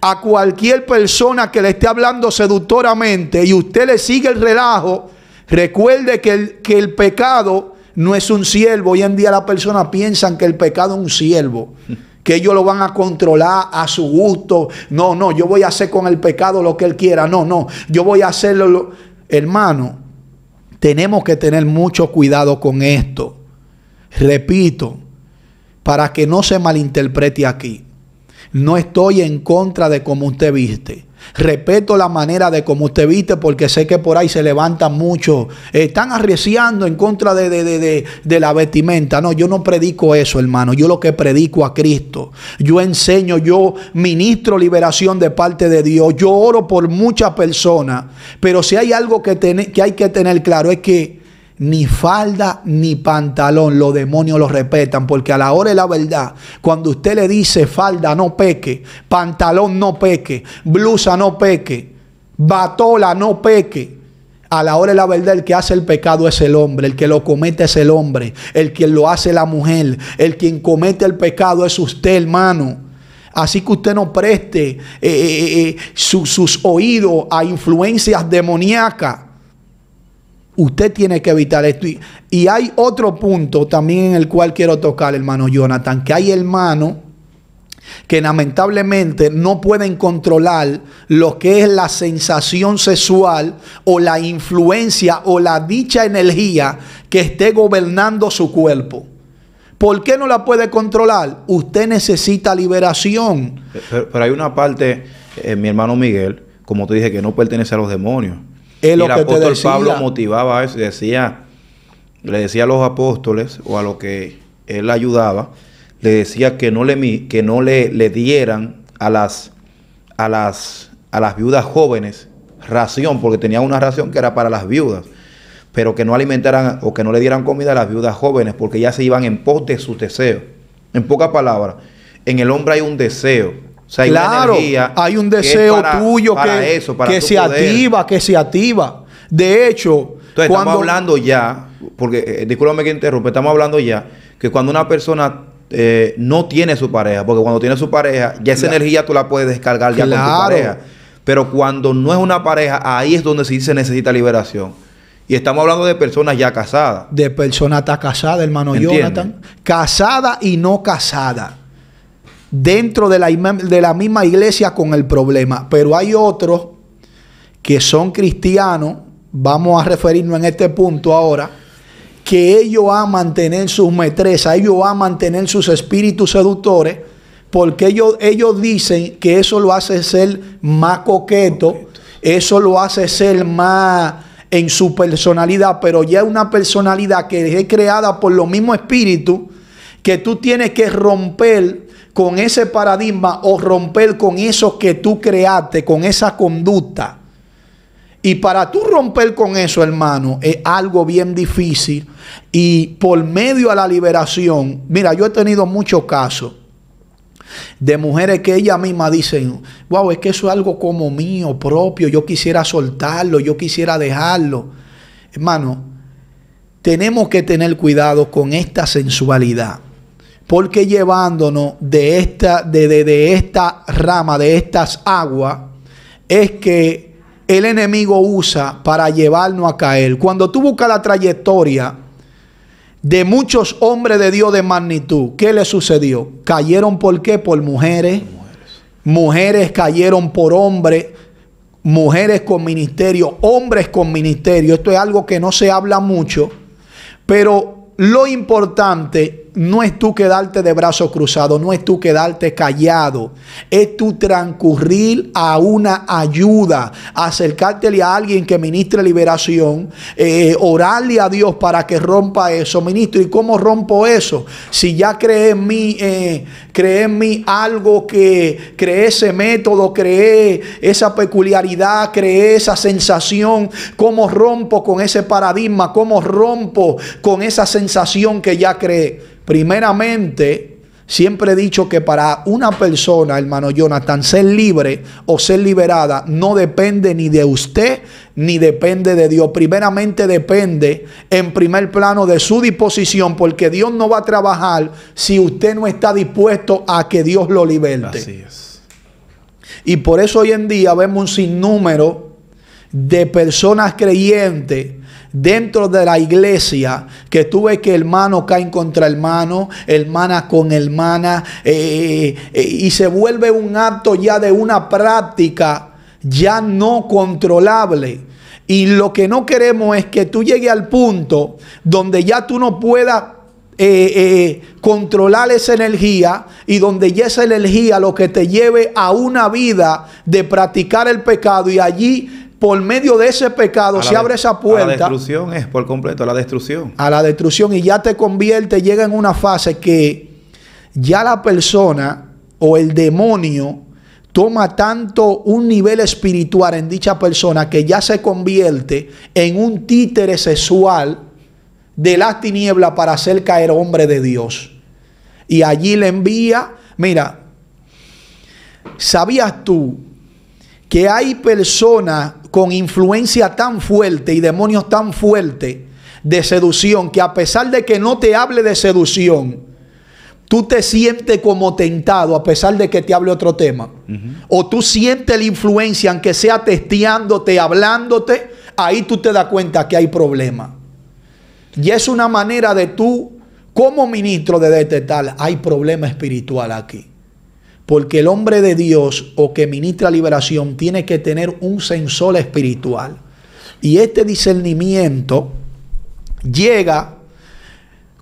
a cualquier persona que le esté hablando seductoramente y usted le sigue el relajo, recuerde que el, que el pecado no es un siervo. Hoy en día las personas piensan que el pecado es un siervo, que ellos lo van a controlar a su gusto. No, no, yo voy a hacer con el pecado lo que él quiera. No, no, yo voy a hacerlo. Lo... Hermano, tenemos que tener mucho cuidado con esto. Repito, para que no se malinterprete aquí. No estoy en contra de cómo usted viste. Respeto la manera de cómo usted viste, porque sé que por ahí se levantan muchos. Están arreciando en contra de, de, de, de, de la vestimenta. No, yo no predico eso, hermano. Yo lo que predico a Cristo. Yo enseño, yo ministro liberación de parte de Dios. Yo oro por muchas personas. Pero si hay algo que, ten- que hay que tener claro es que ni falda ni pantalón, los demonios los respetan, porque a la hora de la verdad, cuando usted le dice falda no peque, pantalón no peque, blusa no peque, batola no peque, a la hora de la verdad el que hace el pecado es el hombre, el que lo comete es el hombre, el quien lo hace la mujer, el quien comete el pecado es usted, hermano. Así que usted no preste eh, eh, eh, su, sus oídos a influencias demoníacas. Usted tiene que evitar esto. Y, y hay otro punto también en el cual quiero tocar, hermano Jonatán, que hay hermanos que lamentablemente no pueden controlar lo que es la sensación sexual o la influencia o la dicha energía que esté gobernando su cuerpo. ¿Por qué no la puede controlar? Usted necesita liberación. Pero, pero hay una parte, eh, mi hermano Miguel, como te dije, que no pertenece a los demonios. Es lo y el que apóstol Pablo motivaba eso y decía, le decía a los apóstoles o a los que él ayudaba, le decía que no le, que no le, le dieran a las, a, las, a las viudas jóvenes ración, porque tenía una ración que era para las viudas, pero que no alimentaran o que no le dieran comida a las viudas jóvenes, porque ya se iban en pos de sus deseos. En pocas palabras, en el hombre hay un deseo. O sea, hay claro, hay un deseo que para, tuyo para que, eso, que se poder. activa, que se activa. De hecho, entonces, cuando... estamos hablando ya, porque eh, discúlpame que interrumpe, estamos hablando ya que cuando una persona eh, no tiene su pareja, porque cuando tiene su pareja, ya esa claro. energía tú la puedes descargar ya claro. con tu pareja. Pero cuando no es una pareja, ahí es donde sí se necesita liberación. Y estamos hablando de personas ya casadas. De personas está casadas, hermano ¿Entiendes? Jonatán. Casada y no casada. Dentro de la, de la misma iglesia con el problema. Pero hay otros que son cristianos, vamos a referirnos en este punto ahora, que ellos aman tener sus maestresas, ellos aman tener sus espíritus seductores, porque ellos, ellos dicen que eso lo hace ser más coqueto, coqueto, eso lo hace ser más en su personalidad, pero ya es una personalidad que es creada por los mismos espíritus, que tú tienes que romper con ese paradigma o romper con eso que tú creaste, con esa conducta. Y para tú romper con eso, hermano, es algo bien difícil. Y por medio a la liberación, mira, yo he tenido muchos casos de mujeres que ellas mismas dicen, wow, es que eso es algo como mío propio, yo quisiera soltarlo, yo quisiera dejarlo. Hermano, tenemos que tener cuidado con esta sensualidad. Porque llevándonos de esta, de, de, de esta rama, de estas aguas, es que el enemigo usa para llevarnos a caer. Cuando tú buscas la trayectoria de muchos hombres de Dios de magnitud, ¿qué le sucedió? Cayeron ¿por qué? Por mujeres. Mujeres, mujeres cayeron por hombres. mujeres con ministerio, hombres con ministerio. Esto es algo que no se habla mucho, pero lo importante no es tú quedarte de brazos cruzados, no es tú quedarte callado, es tú transcurrir a una ayuda, acercártele a alguien que ministre liberación, eh, orarle a Dios para que rompa eso. Ministro, ¿y cómo rompo eso? Si ya creé en mí, eh, creé en mí algo, que creé ese método, creé esa peculiaridad, creé esa sensación, ¿cómo rompo con ese paradigma? ¿Cómo rompo con esa sensación que ya creé? Primeramente, siempre he dicho que para una persona, hermano Jonatán, ser libre o ser liberada no depende ni de usted ni depende de Dios. Primeramente depende en primer plano de su disposición, porque Dios no va a trabajar si usted no está dispuesto a que Dios lo liberte. Así es. Y por eso hoy en día vemos un sinnúmero de personas creyentes dentro de la iglesia, que tú ves que hermano caen contra hermano, hermana con hermana, eh, eh, y se vuelve un acto ya de una práctica ya no controlable. Y lo que no queremos es que tú llegues al punto donde ya tú no puedas eh, eh, controlar esa energía, y donde ya esa energía lo que te lleve a una vida de practicar el pecado, y allí por medio de ese pecado se abre esa puerta. A la destrucción es por completo, a la destrucción. A la destrucción, y ya te convierte, llega en una fase que ya la persona o el demonio toma tanto un nivel espiritual en dicha persona que ya se convierte en un títere sexual de las tinieblas para hacer caer hombre de Dios. Y allí le envía, mira, ¿sabías tú que hay personas con influencia tan fuerte y demonios tan fuertes de seducción que a pesar de que no te hable de seducción, tú te sientes como tentado a pesar de que te hable otro tema? Uh-huh. O tú sientes la influencia, aunque sea testeándote, hablándote, ahí tú te das cuenta que hay problema. Y es una manera de tú, como ministro, de detectar, hay problema espiritual aquí. Porque el hombre de Dios o que ministra liberación tiene que tener un sensor espiritual. Y este discernimiento llega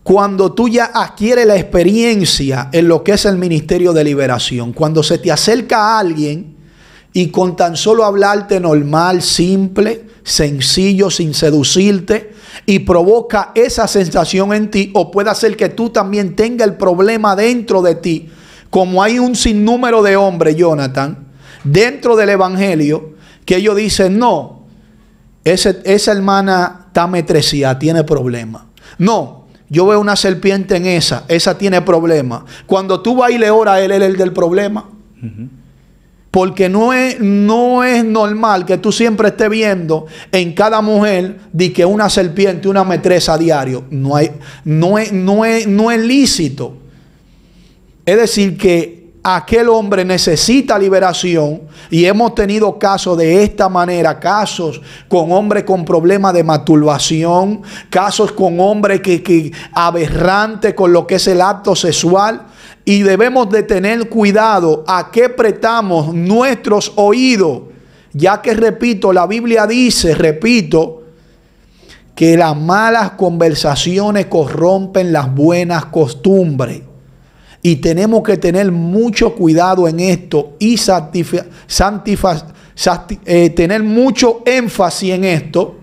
cuando tú ya adquieres la experiencia en lo que es el ministerio de liberación. Cuando se te acerca a alguien y con tan solo hablarte normal, simple, sencillo, sin seducirte, y provoca esa sensación en ti, o puede hacer que tú también tengas el problema dentro de ti. Como hay un sinnúmero de hombres, Jonatán, dentro del evangelio, que ellos dicen, no, ese, esa hermana está metrecida, tiene problemas. No, yo veo una serpiente en esa, esa tiene problemas. Cuando tú vas y le oras a él, él es el del problema. Uh-huh. Porque no es, no es normal que tú siempre estés viendo en cada mujer de que una serpiente, una metresa a diario. No, hay, no, es, no, es, no es lícito. Es decir, que aquel hombre necesita liberación, y hemos tenido casos de esta manera, casos con hombres con problemas de masturbación, casos con hombres que, que aberrantes con lo que es el acto sexual, y debemos de tener cuidado a qué prestamos nuestros oídos, ya que, repito, la Biblia dice, repito, que las malas conversaciones corrompen las buenas costumbres. Y tenemos que tener mucho cuidado en esto y santifa, santifa, santi, eh, tener mucho énfasis en esto.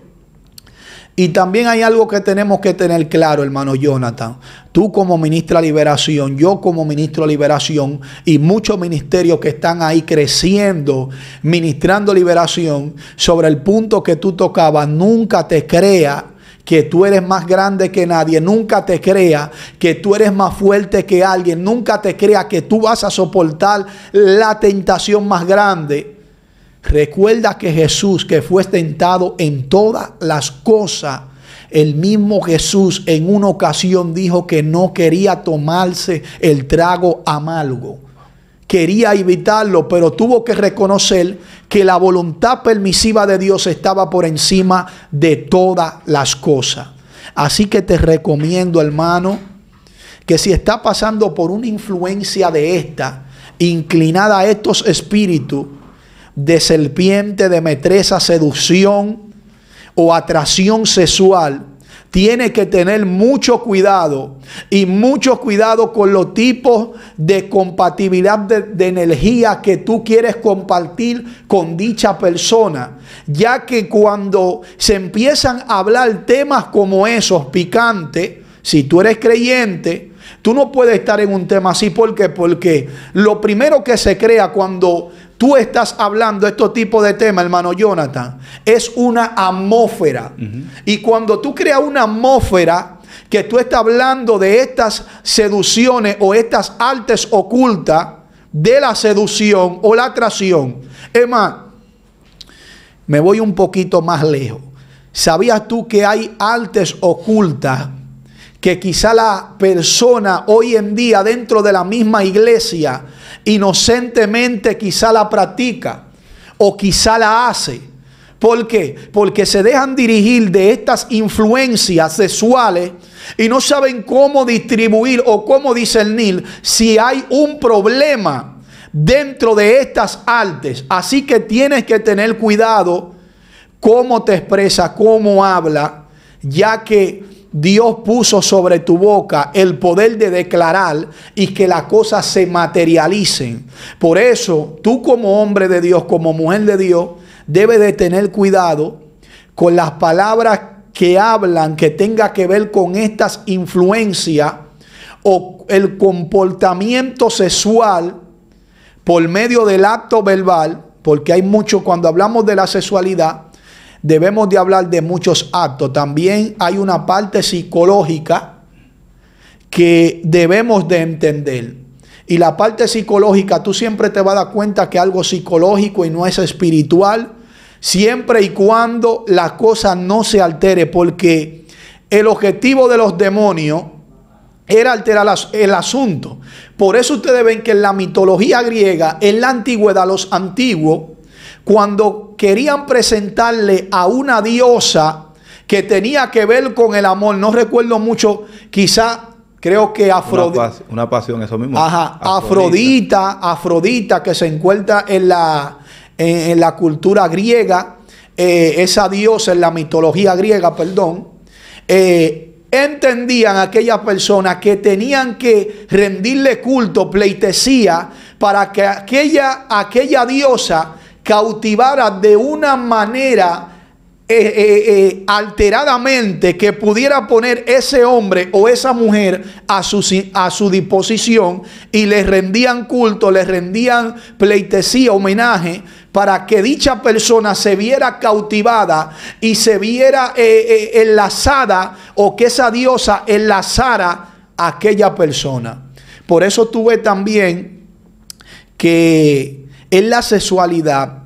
Y también hay algo que tenemos que tener claro, hermano Jonatán. Tú como ministra de liberación, yo como ministro de liberación, y muchos ministerios que están ahí creciendo, ministrando liberación, sobre el punto que tú tocabas, nunca te creas que tú eres más grande que nadie. Nunca te creas que tú eres más fuerte que alguien. Nunca te creas que tú vas a soportar la tentación más grande. Recuerda que Jesús, que fue tentado en todas las cosas, el mismo Jesús en una ocasión dijo que no quería tomarse el trago amargo. Quería evitarlo, pero tuvo que reconocer que la voluntad permisiva de Dios estaba por encima de todas las cosas. Así que te recomiendo, hermano, que si está pasando por una influencia de esta, inclinada a estos espíritus, de serpiente, de metresa, seducción o atracción sexual, tiene que tener mucho cuidado y mucho cuidado con los tipos de compatibilidad de, de energía que tú quieres compartir con dicha persona, ya que cuando se empiezan a hablar temas como esos picantes, si tú eres creyente, tú no puedes estar en un tema así. ¿Por qué? Porque lo primero que se crea cuando tú estás hablando de estos tipos de temas, hermano Jonatán, es una atmósfera. Uh-huh. Y cuando tú creas una atmósfera que tú estás hablando de estas seducciones o estas artes ocultas de la seducción o la atracción, es más, me voy un poquito más lejos. ¿Sabías tú que hay artes ocultas que quizá la persona hoy en día dentro de la misma iglesia inocentemente quizá la practica o quizá la hace? ¿Por qué? Porque se dejan dirigir de estas influencias sexuales y no saben cómo distribuir o cómo discernir si hay un problema dentro de estas artes. Así que tienes que tener cuidado cómo te expresa, cómo habla, ya que Dios puso sobre tu boca el poder de declarar y que las cosas se materialicen. Por eso, tú como hombre de Dios, como mujer de Dios, debes de tener cuidado con las palabras que hablan, que tenga que ver con estas influencias o el comportamiento sexual por medio del acto verbal, porque hay mucho, cuando hablamos de la sexualidad, debemos de hablar de muchos actos. También hay una parte psicológica que debemos de entender. Y la parte psicológica, tú siempre te vas a dar cuenta que algo psicológico y no es espiritual, siempre y cuando la cosa no se altere, porque el objetivo de los demonios era alterar el asunto. Por eso ustedes ven que en la mitología griega, en la antigüedad, los antiguos, cuando querían presentarle a una diosa que tenía que ver con el amor, no recuerdo mucho, quizá creo que Afrodita. Una, pas una pasión, eso mismo. Ajá, Afrodita, Afrodita, Afrodita que se encuentra en la, en, en la cultura griega, eh, esa diosa en la mitología griega, perdón, eh, entendían a aquellas personas que tenían que rendirle culto, pleitesía, para que aquella, aquella diosa cautivara de una manera eh, eh, eh, alteradamente que pudiera poner ese hombre o esa mujer a su, a su disposición, y les rendían culto, les rendían pleitesía, homenaje, para que dicha persona se viera cautivada y se viera eh, eh, enlazada, o que esa diosa enlazara a aquella persona. Por eso tuve también que en la sexualidad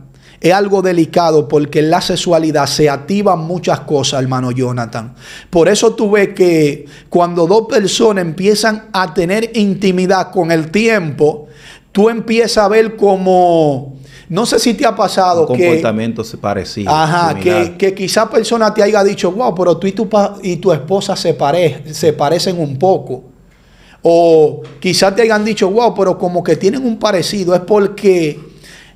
es algo delicado, porque en la sexualidad se activan muchas cosas, hermano Jonatán. Por eso tú ves que cuando dos personas empiezan a tener intimidad, con el tiempo tú empiezas a ver como, no sé si te ha pasado, que comportamientos parecidos. Ajá, que, que quizá persona te haya dicho, wow, pero tú y tu, y tu esposa se, pare, se parecen un poco. O quizá te hayan dicho, wow, pero como que tienen un parecido. Es porque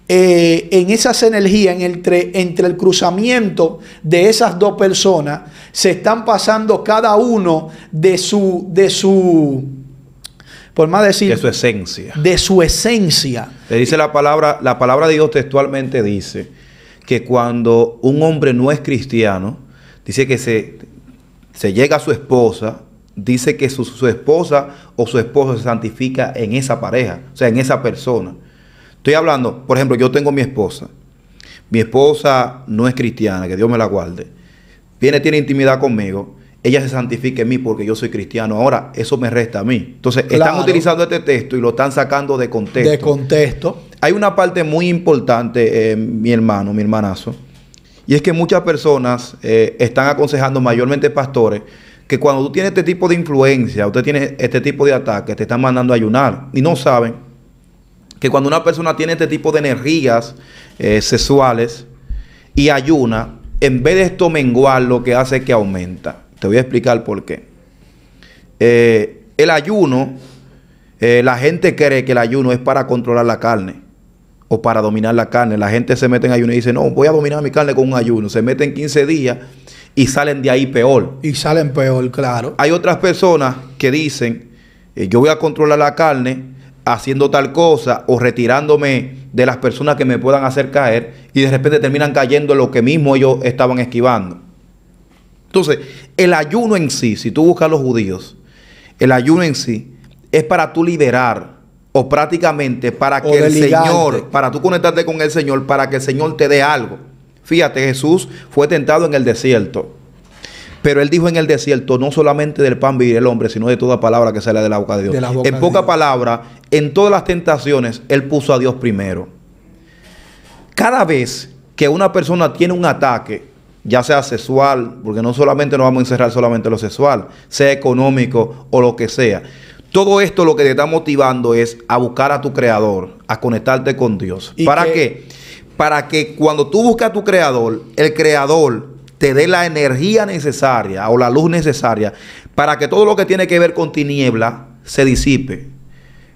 Eh, en esas energías, en entre, entre el cruzamiento de esas dos personas, se están pasando cada uno de su, de su, por más decir, de su esencia. De su esencia. Te dice la palabra, la palabra de Dios textualmente dice que cuando un hombre no es cristiano, dice que se, se llega a su esposa, dice que su, su esposa o su esposo se santifica en esa pareja, o sea, en esa persona. Estoy hablando, por ejemplo, yo tengo mi esposa. Mi esposa no es cristiana, que Dios me la guarde. Viene, tiene intimidad conmigo. Ella se santifica en mí porque yo soy cristiano. Ahora, eso me resta a mí. Entonces, claro, están utilizando este texto y lo están sacando de contexto. De contexto. Hay una parte muy importante, eh, mi hermano, mi hermanazo. Y es que muchas personas eh, están aconsejando, mayormente pastores, que cuando tú tienes este tipo de influencia, usted tiene este tipo de ataques, te están mandando a ayunar. Y no saben que cuando una persona tiene este tipo de energías eh, sexuales y ayuna, en vez de esto menguar, lo que hace es que aumenta. Te voy a explicar por qué. Eh, el ayuno, eh, la gente cree que el ayuno es para controlar la carne. o para dominar la carne. La gente se mete en ayuno y dice, no, voy a dominar mi carne con un ayuno. Se meten quince días y salen de ahí peor. Y salen peor, claro. Hay otras personas que dicen, eh, yo voy a controlar la carne haciendo tal cosa o retirándome de las personas que me puedan hacer caer, y de repente terminan cayendo en lo que mismo ellos estaban esquivando. Entonces, el ayuno en sí, si tú buscas a los judíos, el ayuno en sí es para tú liberar, o prácticamente para o que el ligante. Señor, para tú conectarte con el Señor, para que el Señor te dé algo. Fíjate, Jesús fue tentado en el desierto, pero Él dijo en el desierto, no solamente del pan vivirá el hombre, sino de toda palabra que sale de la boca de Dios. De la boca en pocas palabras, en todas las tentaciones, Él puso a Dios primero. Cada vez que una persona tiene un ataque, ya sea sexual, porque no solamente nos vamos a encerrar solamente lo sexual, sea económico o lo que sea, todo esto lo que te está motivando es a buscar a tu Creador, a conectarte con Dios. ¿Para qué? qué? Para que cuando tú buscas a tu Creador, el Creador te dé la energía necesaria o la luz necesaria para que todo lo que tiene que ver con tiniebla se disipe.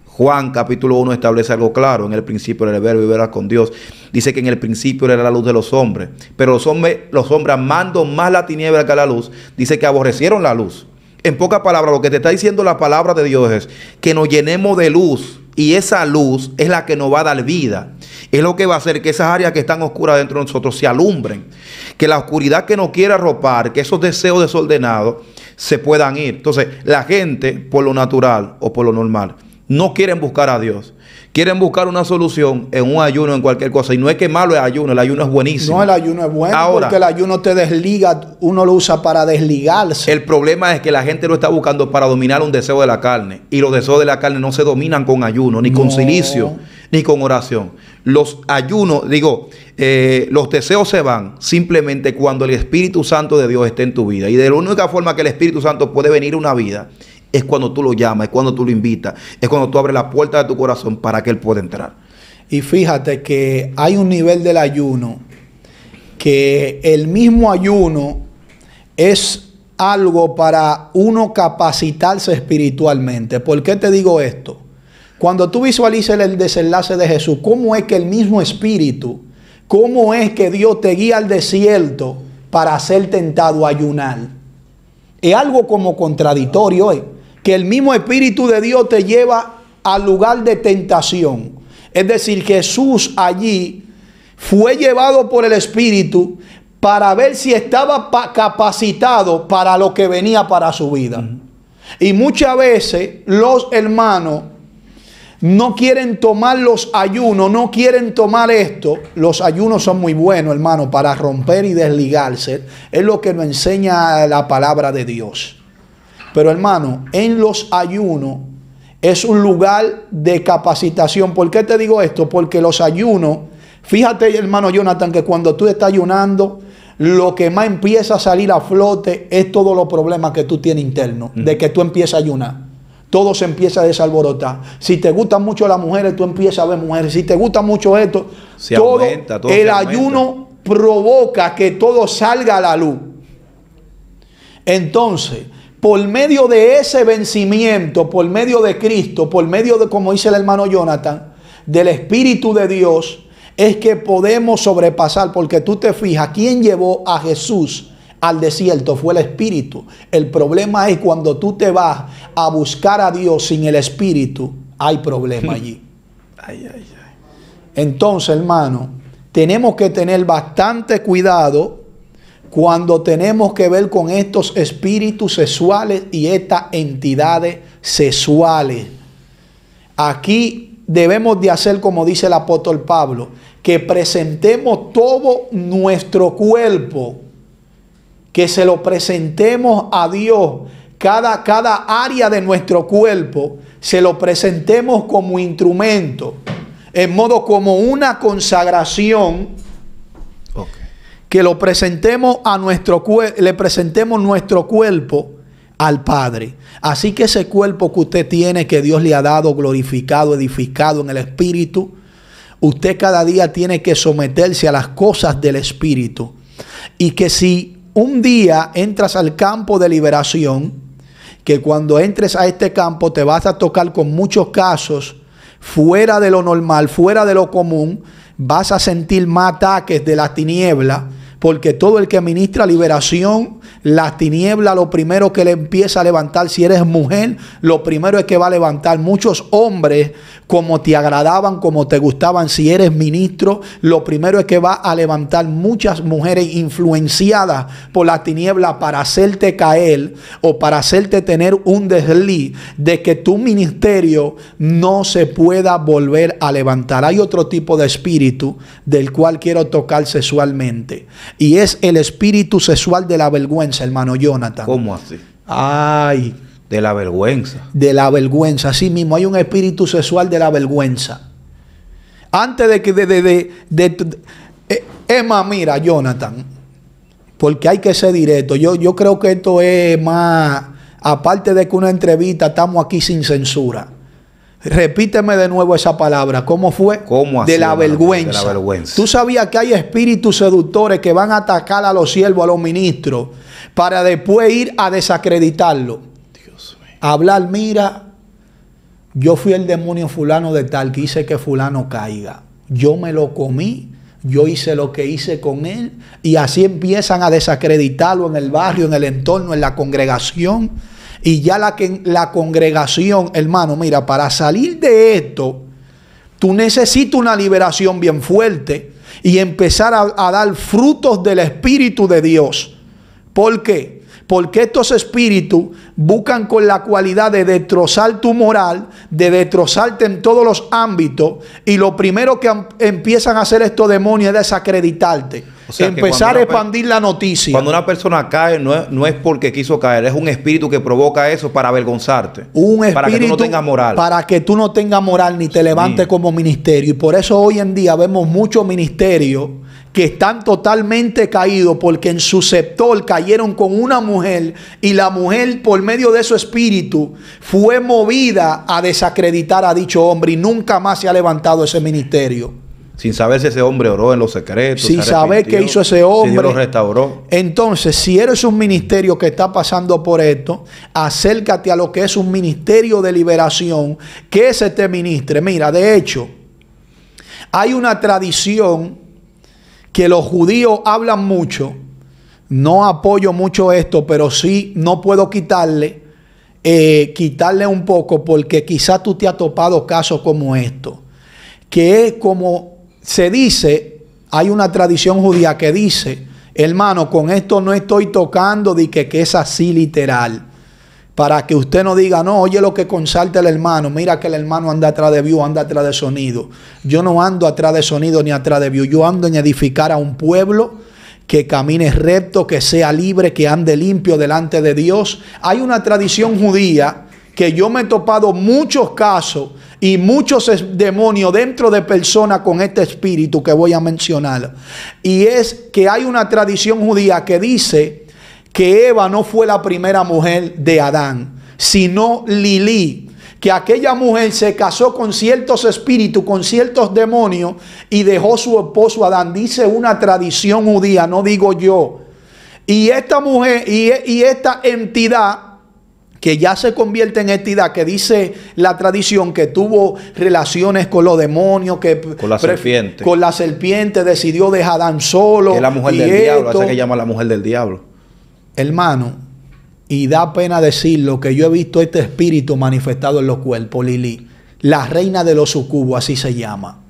Juan capítulo uno establece algo claro. En el principio era el verbo y era con Dios. Dice que en el principio era la luz de los hombres. Pero los hombres, los hombres amando más la tiniebla que la luz, dice que aborrecieron la luz. En pocas palabras, lo que te está diciendo la palabra de Dios es que nos llenemos de luz, y esa luz es la que nos va a dar vida. Es lo que va a hacer que esas áreas que están oscuras dentro de nosotros se alumbren, que la oscuridad que nos quiere arropar, que esos deseos desordenados se puedan ir. Entonces, la gente, por lo natural o por lo normal, no quieren buscar a Dios. Quieren buscar una solución en un ayuno, en cualquier cosa. Y no es que malo el ayuno, el ayuno es buenísimo. No, el ayuno es bueno. Ahora, porque el ayuno te desliga, uno lo usa para desligarse. El problema es que la gente lo está buscando para dominar un deseo de la carne. Y los deseos de la carne no se dominan con ayuno, ni con no. silicio, ni con oración. Los ayunos, digo, eh, los deseos se van simplemente cuando el Espíritu Santo de Dios esté en tu vida. Y de la única forma que el Espíritu Santo puede venir a una vida es cuando tú lo llamas, es cuando tú lo invitas, es cuando tú abres la puerta de tu corazón para que Él pueda entrar. Y fíjate que hay un nivel del ayuno, que el mismo ayuno es algo para uno capacitarse espiritualmente. ¿Por qué te digo esto? Cuando tú visualices el desenlace de Jesús, ¿cómo es que el mismo Espíritu, cómo es que Dios te guía al desierto para ser tentado a ayunar? Es algo como contradictorio, ¿eh? Que el mismo Espíritu de Dios te lleva al lugar de tentación. Es decir, Jesús allí fue llevado por el Espíritu para ver si estaba pa- capacitado para lo que venía para su vida. Uh-huh. Y muchas veces los hermanos no quieren tomar los ayunos, no quieren tomar esto. Los ayunos son muy buenos, hermano, para romper y desligarse. Es lo que nos enseña la palabra de Dios. Pero, hermano, en los ayunos es un lugar de capacitación. ¿Por qué te digo esto? Porque los ayunos, fíjate, hermano Jonatán, que cuando tú estás ayunando, lo que más empieza a salir a flote es todos los problemas que tú tienes internos, mm. de que tú empiezas a ayunar. Todo se empieza a desalborotar. Si te gustan mucho las mujeres, tú empiezas a ver mujeres. Si te gusta mucho esto, se todo, aumenta, todo el ayuno aumenta. Provoca que todo salga a la luz. Entonces, por medio de ese vencimiento, por medio de Cristo, por medio de, como dice el hermano Jonatán, del Espíritu de Dios, es que podemos sobrepasar. Porque tú te fijas, ¿quién llevó a Jesús al desierto? Fue el Espíritu. El problema es cuando tú te vas a buscar a Dios sin el Espíritu, hay problema allí. ay, ay, ay. Entonces, hermano, tenemos que tener bastante cuidado cuando tenemos que ver con estos espíritus sexuales y estas entidades sexuales. Aquí debemos de hacer, como dice el apóstol Pablo, que presentemos todo nuestro cuerpo, que se lo presentemos a Dios. Cada, cada área de nuestro cuerpo se lo presentemos como instrumento, en modo como una consagración, okay. que lo presentemos a nuestro cuerpo, le presentemos nuestro cuerpo al Padre. Así que ese cuerpo que usted tiene, que Dios le ha dado, glorificado, edificado en el Espíritu, usted cada día tiene que someterse a las cosas del Espíritu. Y que si un día entras al campo de liberación, que cuando entres a este campo te vas a tocar con muchos casos fuera de lo normal, fuera de lo común. Vas a sentir más ataques de las tinieblas, porque todo el que ministra liberación, las tinieblas, lo primero que le empieza a levantar, si eres mujer, lo primero es que va a levantar. Muchos hombres, como te agradaban, como te gustaban, si eres ministro, lo primero es que va a levantar muchas mujeres influenciadas por las tinieblas para hacerte caer o para hacerte tener un desliz de que tu ministerio no se pueda volver a levantar. Hay otro tipo de espíritu del cual quiero tocar sexualmente, y es el espíritu sexual de la vergüenza, hermano Jonatán. ¿Cómo así? Ay, de la vergüenza. De la vergüenza, así mismo. Hay un espíritu sexual de la vergüenza. Antes de que... De, de, de, de, de eh, Emma, mira, Jonatán, porque hay que ser directo. Yo, yo creo que esto es más... Aparte de que una entrevista, estamos aquí sin censura. Repíteme de nuevo esa palabra. ¿Cómo fue? ¿Cómo así, de la vergüenza? De la vergüenza. Tú sabías que hay espíritus seductores que van a atacar a los siervos, a los ministros, para después ir a desacreditarlo. Dios mío. Hablar, mira, yo fui el demonio fulano de tal que hice que fulano caiga. Yo me lo comí. Yo hice lo que hice con él. Y así empiezan a desacreditarlo en el barrio, en el entorno, en la congregación. Y ya la, que, la congregación, hermano, mira, para salir de esto, tú necesitas una liberación bien fuerte y empezar a, a dar frutos del Espíritu de Dios. ¿Por qué? Porque estos espíritus buscan con la cualidad de destrozar tu moral, de destrozarte en todos los ámbitos. Y lo primero que empiezan a hacer estos demonios es desacreditarte. O sea, empezar a expandir la noticia. Cuando una persona cae, no es, no es porque quiso caer, es un espíritu que provoca eso para avergonzarte. Un espíritu para que tú no tengas moral. Para que tú no tengas moral ni te levantes sí. como ministerio. Y por eso hoy en día vemos muchos ministerios que están totalmente caídos porque en su sector cayeron con una mujer y la mujer por medio de su espíritu fue movida a desacreditar a dicho hombre y nunca más se ha levantado ese ministerio. Sin saber si ese hombre oró en los secretos. Sin saber qué hizo ese hombre. Si Dios lo restauró. Entonces, si eres un ministerio que está pasando por esto, acércate a lo que es un ministerio de liberación, que se te ministre. Mira, de hecho, hay una tradición que los judíos hablan mucho. No apoyo mucho esto, pero sí no puedo quitarle, eh, quitarle un poco, porque quizás tú te has topado casos como esto. Que es como... Se dice, hay una tradición judía que dice, hermano, con esto no estoy tocando de que, que es así literal. Para que usted no diga, no, oye lo que consalte el hermano. Mira que el hermano anda atrás de view, anda atrás de sonido. Yo no ando atrás de sonido ni atrás de view. Yo ando en edificar a un pueblo que camine recto, que sea libre, que ande limpio delante de Dios. Hay una tradición judía que yo me he topado muchos casos y muchos demonios dentro de personas con este espíritu que voy a mencionar. Y es que hay una tradición judía que dice que Eva no fue la primera mujer de Adán, sino Lilí. Que aquella mujer se casó con ciertos espíritus, con ciertos demonios y dejó su esposo Adán. Dice una tradición judía, no digo yo. Y esta mujer y, y esta entidad, que ya se convierte en entidad, que dice la tradición que tuvo relaciones con los demonios, que con la serpiente, con la serpiente decidió dejar a Adán solo. Que es la mujer del esto, diablo, esa que llama la mujer del diablo. Hermano, y da pena decirlo, que yo he visto este espíritu manifestado en los cuerpos, Lilí, la reina de los sucubos, así se llama.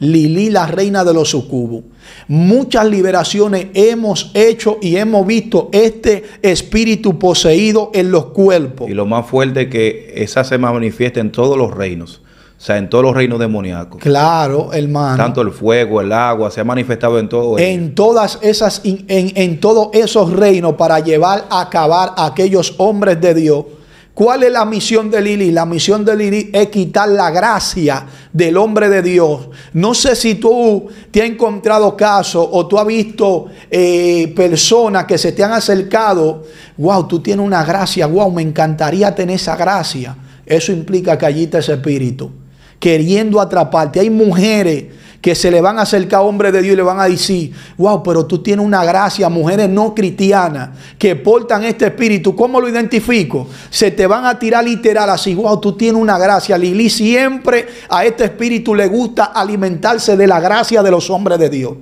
Lilí, la reina de los sucubos. Muchas liberaciones hemos hecho y hemos visto este espíritu poseído en los cuerpos. Y lo más fuerte es que esa se manifiesta en todos los reinos. O sea, en todos los reinos demoníacos. Claro, hermano. Tanto el fuego, el agua, se ha manifestado en todo. En ello. todas esas, en, en todos esos reinos para llevar a acabar a aquellos hombres de Dios. ¿Cuál es la misión de Lilí? La misión de Lilí es quitar la gracia del hombre de Dios. No sé si tú te has encontrado casos o tú has visto eh, personas que se te han acercado. Wow, tú tienes una gracia. Wow, me encantaría tener esa gracia. Eso implica que allí está ese espíritu queriendo atraparte. Hay mujeres que se le van a acercar hombres de Dios y le van a decir, wow, pero tú tienes una gracia, mujeres no cristianas que portan este espíritu. ¿Cómo lo identifico? Se te van a tirar literal así, wow, tú tienes una gracia. Lilí, siempre a este espíritu le gusta alimentarse de la gracia de los hombres de Dios.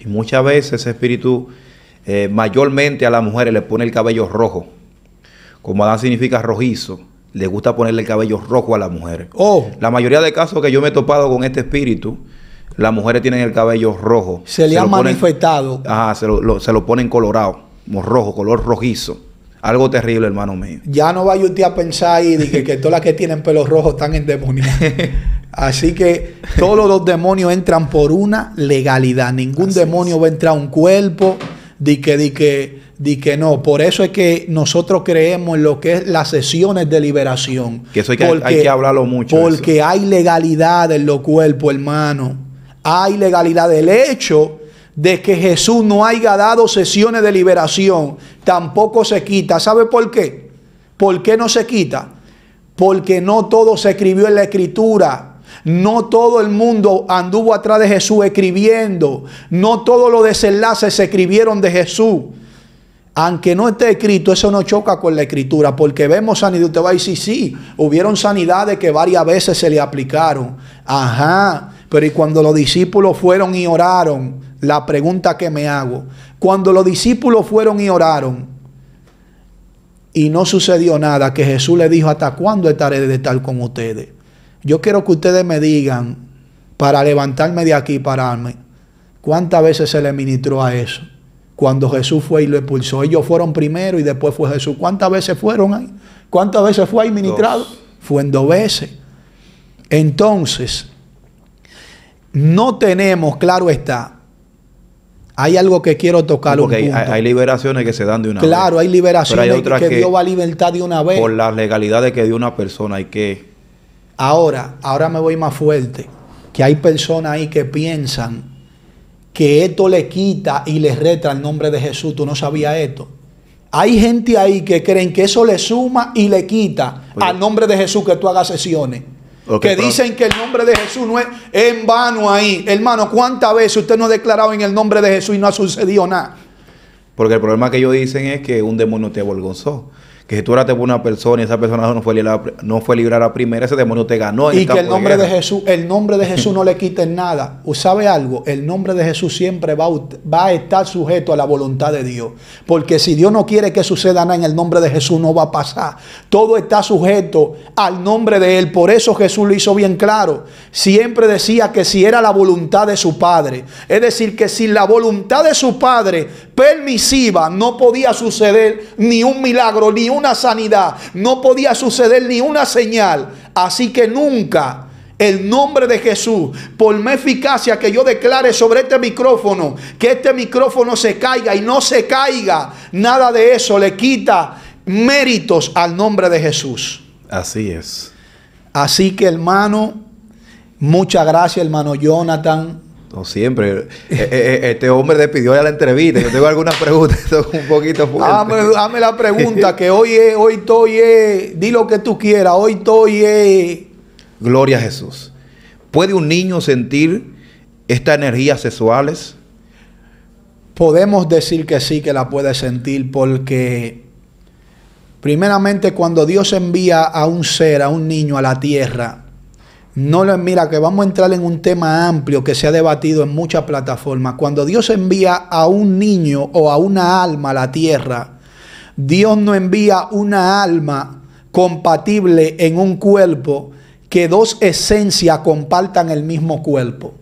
Y muchas veces ese espíritu, eh, mayormente a las mujeres le pone el cabello rojo. Como Adán significa rojizo, le gusta ponerle el cabello rojo a las mujeres. Oh. La mayoría de casos que yo me he topado con este espíritu, las mujeres tienen el cabello rojo. Se le se ha manifestado. Ponen, ajá, se lo, lo, se lo ponen colorado, como rojo, color rojizo. Algo terrible, hermano mío. Ya no vaya usted a pensar ahí de que, que todas las que tienen pelos rojos están endemoniadas. Así que todos los demonios entran por una legalidad. Ningún Así demonio es. va a entrar a un cuerpo de que, de que, Di que no, por eso es que nosotros creemos en lo que es las sesiones de liberación. Que eso hay que, porque, hay que hablarlo mucho. Porque eso. hay legalidad en los cuerpos, hermano. Hay legalidad. El hecho de que Jesús no haya dado sesiones de liberación tampoco se quita. ¿Sabe por qué? ¿Por qué no se quita? Porque no todo se escribió en la Escritura. No todo el mundo anduvo atrás de Jesús escribiendo. No todos los desenlaces se escribieron de Jesús. Aunque no esté escrito, eso no choca con la Escritura, porque vemos sanidad. Usted va a decir, sí, hubieron sanidades que varias veces se le aplicaron. Ajá, pero y cuando los discípulos fueron y oraron, la pregunta que me hago, cuando los discípulos fueron y oraron y no sucedió nada, que Jesús le dijo, ¿hasta cuándo estaré de estar con ustedes? Yo quiero que ustedes me digan, para levantarme de aquí y pararme, ¿cuántas veces se le ministró a eso? Cuando Jesús fue y lo expulsó. Ellos fueron primero y después fue Jesús. ¿Cuántas veces fueron ahí? ¿Cuántas veces fue ahí ministrado? Dos. Fue en dos veces. Entonces, no tenemos, claro está, hay algo que quiero tocar. Porque un punto. Hay, hay liberaciones que se dan de una claro, vez. Claro, hay liberaciones hay otras que, que Dios va a libertar de una vez. Por las legalidades que dio una persona hay que... Ahora, ahora me voy más fuerte. Que hay personas ahí que piensan que esto le quita y le reta el nombre de Jesús. Tú no sabías esto. Hay gente ahí que creen que eso le suma y le quita Oye. al nombre de Jesús que tú hagas sesiones. Okay, que pronto. Dicen que el nombre de Jesús no es en vano ahí. Hermano, ¿cuántas veces usted no ha declarado en el nombre de Jesús y no ha sucedido nada? Porque el problema que ellos dicen es que un demonio te avergonzó. Que si tú oraste por una persona y esa persona no fue librada, no fue librada primero, ese demonio te ganó. Y que el nombre de, de Jesús, el nombre de Jesús no le quiten nada. ¿Sabe algo? El nombre de Jesús siempre va, va a estar sujeto a la voluntad de Dios. Porque si Dios no quiere que suceda nada en el nombre de Jesús, no va a pasar. Todo está sujeto al nombre de Él. Por eso Jesús lo hizo bien claro. Siempre decía que si era la voluntad de su Padre. Es decir, que si la voluntad de su Padre permisiva no podía suceder ni un milagro, ni un una sanidad, no podía suceder ni una señal, así que nunca el nombre de Jesús, por más eficacia que yo declare sobre este micrófono, que este micrófono se caiga y no se caiga, nada de eso le quita méritos al nombre de Jesús. Así es. Así que, hermano, muchas gracias, hermano Jonatán. No siempre. Este hombre despidió ya la entrevista. Yo tengo algunas preguntas un poquito fuertes. Dame, dame la pregunta que hoy es, hoy estoy es, di lo que tú quieras, hoy estoy es. Gloria a Jesús. ¿Puede un niño sentir estas energías sexuales? Podemos decir que sí, que la puede sentir, porque primeramente cuando Dios envía a un ser, a un niño a la tierra, no lo mira, que vamos a entrar en un tema amplio que se ha debatido en muchas plataformas. Cuando Dios envía a un niño o a una alma a la tierra, Dios no envía una alma compatible en un cuerpo que dos esencias compartan el mismo cuerpo.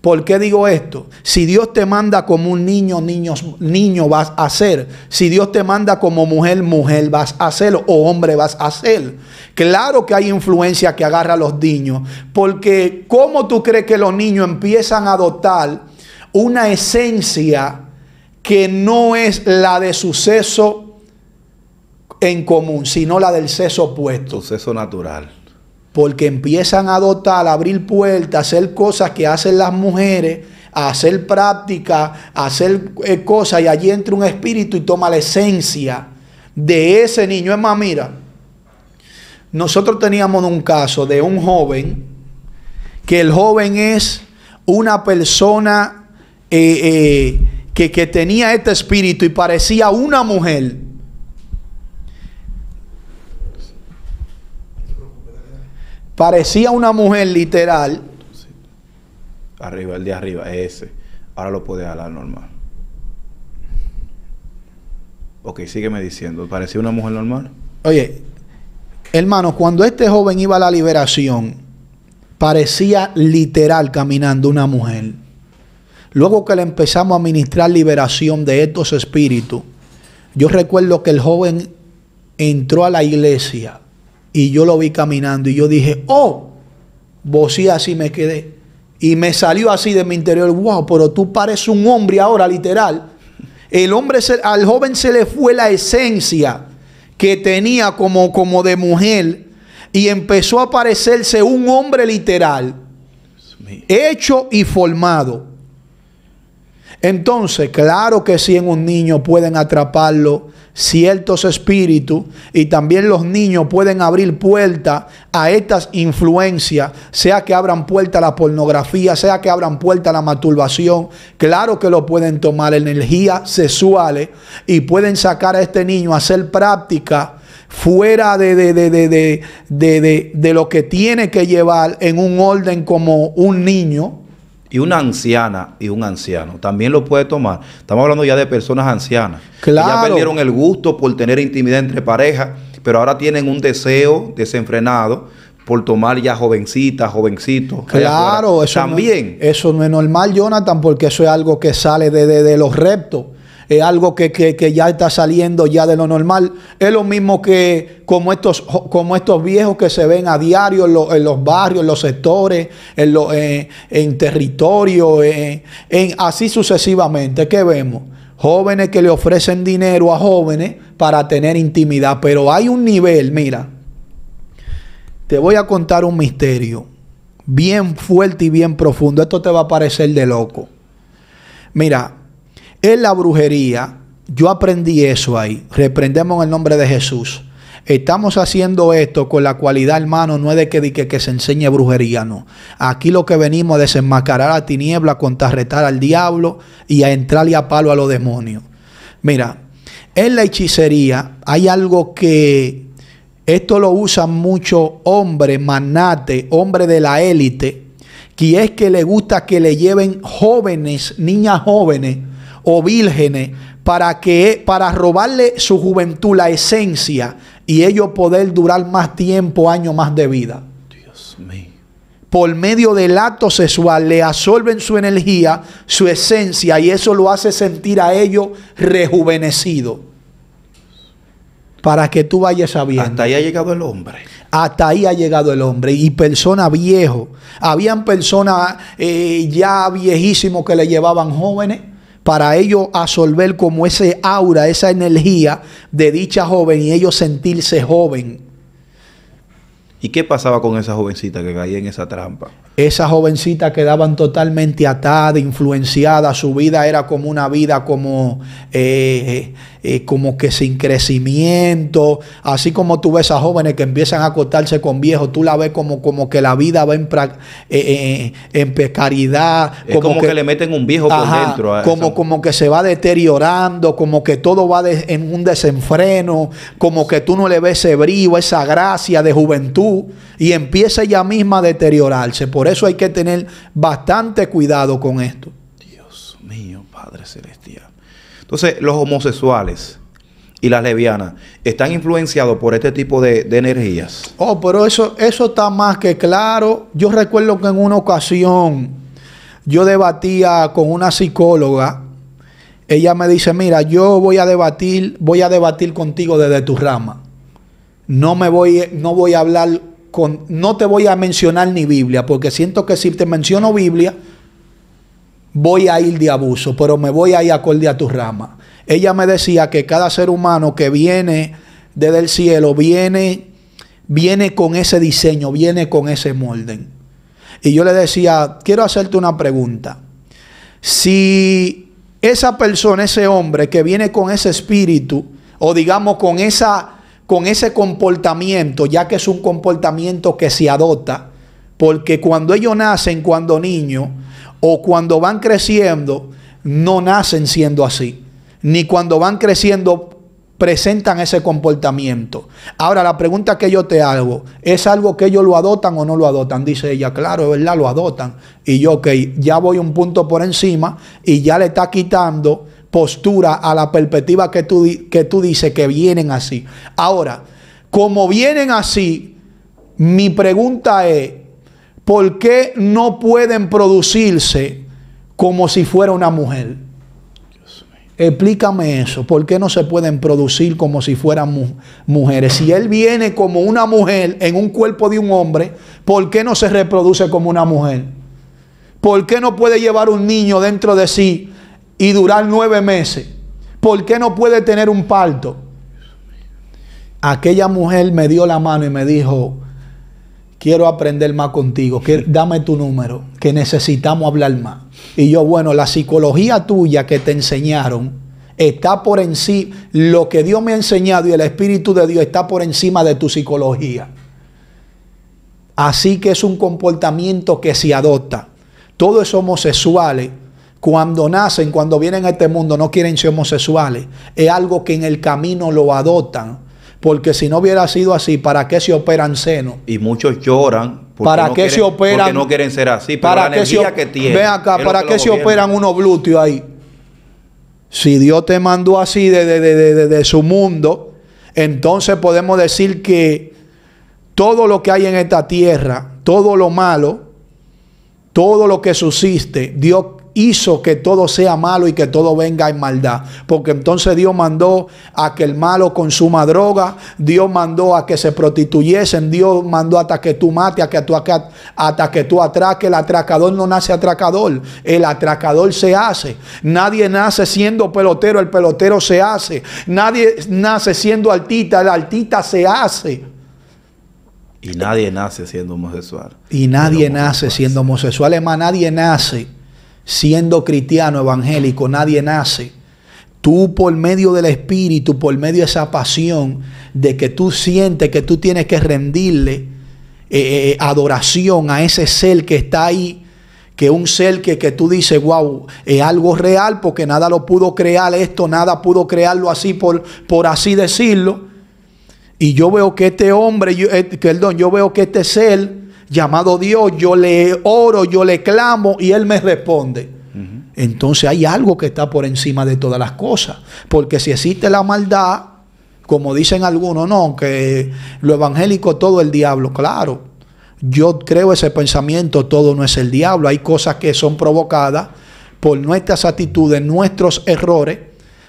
¿Por qué digo esto? Si Dios te manda como un niño, niño, niño vas a ser. Si Dios te manda como mujer, mujer vas a ser. O hombre vas a ser. Claro que hay influencia que agarra a los niños. Porque ¿cómo tú crees que los niños empiezan a adoptar una esencia que no es la de su sexo en común, sino la del sexo opuesto? Tu sexo natural. Porque empiezan a adoptar, a abrir puertas, a hacer cosas que hacen las mujeres, a hacer prácticas, a hacer eh, cosas, y allí entra un espíritu y toma la esencia de ese niño. Es más, mira, nosotros teníamos un caso de un joven, que el joven es una persona eh, eh, que, que tenía este espíritu y parecía una mujer. Parecía una mujer literal. Arriba, el de arriba, ese. Ahora lo puede jalar normal. Ok, sígueme diciendo. ¿Parecía una mujer normal? Oye, hermano, cuando este joven iba a la liberación, parecía literal caminando una mujer. Luego que le empezamos a administrar liberación de estos espíritus, yo recuerdo que el joven entró a la iglesia y yo lo vi caminando y yo dije, oh, vosí así me quedé. Y me salió así de mi interior, wow, pero tú pareces un hombre ahora, literal. El hombre, se, al joven se le fue la esencia que tenía como, como de mujer y empezó a parecerse un hombre literal, hecho y formado. Entonces, claro que sí, en un niño pueden atraparlo ciertos espíritus y también los niños pueden abrir puertas a estas influencias, sea que abran puerta a la pornografía, sea que abran puerta a la masturbación. Claro que lo pueden tomar energías sexuales y pueden sacar a este niño a hacer práctica fuera de, de, de, de, de, de, de, de lo que tiene que llevar en un orden como un niño. Y una anciana y un anciano también lo puede tomar. Estamos hablando ya de personas ancianas. Claro. Que ya perdieron el gusto por tener intimidad entre parejas, pero ahora tienen un deseo desenfrenado por tomar ya jovencitas, jovencitos. Claro, eso también. No, eso no es normal, Jonatán, porque eso es algo que sale de, de, de los reptos. Es algo que, que, que ya está saliendo ya de lo normal. Es lo mismo que como estos, como estos viejos que se ven a diario en, lo, en los barrios, en los sectores, en, lo, eh, en territorio, eh, en, así sucesivamente. ¿Qué vemos? Jóvenes que le ofrecen dinero a jóvenes para tener intimidad. Pero hay un nivel, mira, te voy a contar un misterio bien fuerte y bien profundo. Esto te va a parecer de loco. Mira. En la brujería, yo aprendí eso ahí. Reprendemos en el nombre de Jesús. Estamos haciendo esto con la cualidad, hermano, no es de que, de que, que se enseñe brujería, no. Aquí lo que venimos es desenmascarar a tiniebla, contrarrestar al diablo y a entrarle a palo a los demonios. Mira, en la hechicería hay algo que... Esto lo usan muchos hombres, magnates, hombres de la élite, que es que le gusta que le lleven jóvenes, niñas jóvenes, o vírgenes, para que para robarle su juventud, la esencia, y ellos poder durar más tiempo, años más de vida. Dios mío. Por medio del acto sexual le absorben su energía, su esencia, y eso lo hace sentir a ellos rejuvenecido. Para que tú vayas sabiendo. Hasta ahí ha llegado el hombre. Hasta ahí ha llegado el hombre. Y personas viejas. Habían personas eh, ya viejísimos que le llevaban jóvenes para ellos absorber como ese aura, esa energía de dicha joven y ellos sentirse joven. ¿Y qué pasaba con esa jovencita que caía en esa trampa? Esas jovencitas quedaban totalmente atadas, influenciadas. Su vida era como una vida como, eh, eh, como que sin crecimiento. Así como tú ves a jóvenes que empiezan a acostarse con viejos, tú la ves como, como que la vida va en, pra, eh, eh, en precariedad. Es como, como que, que le meten un viejo por ajá, dentro. A como, como que se va deteriorando, como que todo va de, en un desenfreno, como que tú no le ves ese brillo, esa gracia de juventud. Y empieza ella misma a deteriorarse. Por eso hay que tener bastante cuidado con esto. Dios mío, Padre Celestial. Entonces, los homosexuales y las lesbianas están influenciados por este tipo de, de energías. Oh, pero eso, eso está más que claro. Yo recuerdo que en una ocasión yo debatía con una psicóloga. Ella me dice, mira, yo voy a debatir, voy a debatir contigo desde tu rama. No me voy, no voy a hablar con, no te voy a mencionar ni Biblia, porque siento que si te menciono Biblia, voy a ir de abuso, pero me voy a ir acorde a tu rama. Ella me decía que cada ser humano que viene desde el cielo, viene, viene con ese diseño, viene con ese molde. Y yo le decía, quiero hacerte una pregunta. Si esa persona, ese hombre que viene con ese espíritu, o digamos con esa... con ese comportamiento, ya que es un comportamiento que se adopta, Porque cuando ellos nacen, cuando niños, o cuando van creciendo, no nacen siendo así. Ni cuando van creciendo presentan ese comportamiento. Ahora, la pregunta que yo te hago, ¿es algo que ellos lo adoptan o no lo adoptan? Dice ella, claro, es verdad, lo adoptan. Y yo, ok, ya voy un punto por encima y ya le está quitando postura a la perspectiva que tú, que tú dices que vienen así. Ahora, como vienen así, mi pregunta es, ¿por qué no pueden producirse como si fuera una mujer? Explícame eso. ¿Por qué no se pueden producir como si fueran mu mujeres? Si él viene como una mujer en un cuerpo de un hombre, ¿por qué no se reproduce como una mujer? ¿Por qué no puede llevar un niño dentro de sí y durar nueve meses? ¿Por qué no puede tener un parto? Aquella mujer me dio la mano y me dijo, quiero aprender más contigo, que, dame tu número, que necesitamos hablar más. Y yo, bueno, la psicología tuya que te enseñaron está por encima, lo que Dios me ha enseñado y el Espíritu de Dios está por encima de tu psicología. Así que es un comportamiento que se adopta. Todos esos homosexuales, cuando nacen, cuando vienen a este mundo, no quieren ser homosexuales. Es algo que en el camino lo adoptan. Porque si no hubiera sido así, ¿para qué se operan senos? Y muchos lloran. ¿Para no qué quieren, se operan? Porque no quieren ser así. Pero ¿para la qué se, que tienen, ven acá, ¿para qué se gobierno? Operan unos glúteos ahí? Si Dios te mandó así de, de, de, de, de, de su mundo, entonces podemos decir que todo lo que hay en esta tierra, todo lo malo, todo lo que subsiste, Dios hizo que todo sea malo y que todo venga en maldad, porque entonces Dios mandó a que el malo consuma droga, Dios mandó a que se prostituyesen, Dios mandó hasta que tú mates, a que tú, hasta que tú atraques. El atracador no nace atracador, el atracador se hace. Nadie nace siendo pelotero, el pelotero se hace. Nadie nace siendo artista, el artista se hace. Y nadie nace siendo homosexual. Y nadie nace siendo homosexual, es más, nadie nace siendo cristiano, evangélico, nadie nace. Tú, por medio del Espíritu, por medio de esa pasión de que tú sientes que tú tienes que rendirle eh, adoración a ese ser que está ahí, que un ser que, que tú dices, wow, es algo real porque nada lo pudo crear esto, nada pudo crearlo así, por, por así decirlo. Y yo veo que este hombre, yo, eh, perdón, yo veo que este ser llamado Dios, yo le oro, yo le clamo y Él me responde. Uh-huh. Entonces hay algo que está por encima de todas las cosas. Porque si existe la maldad, como dicen algunos, no, que lo evangélico todo el diablo. Claro, yo creo ese pensamiento, todo no es el diablo. Hay cosas que son provocadas por nuestras actitudes, nuestros errores.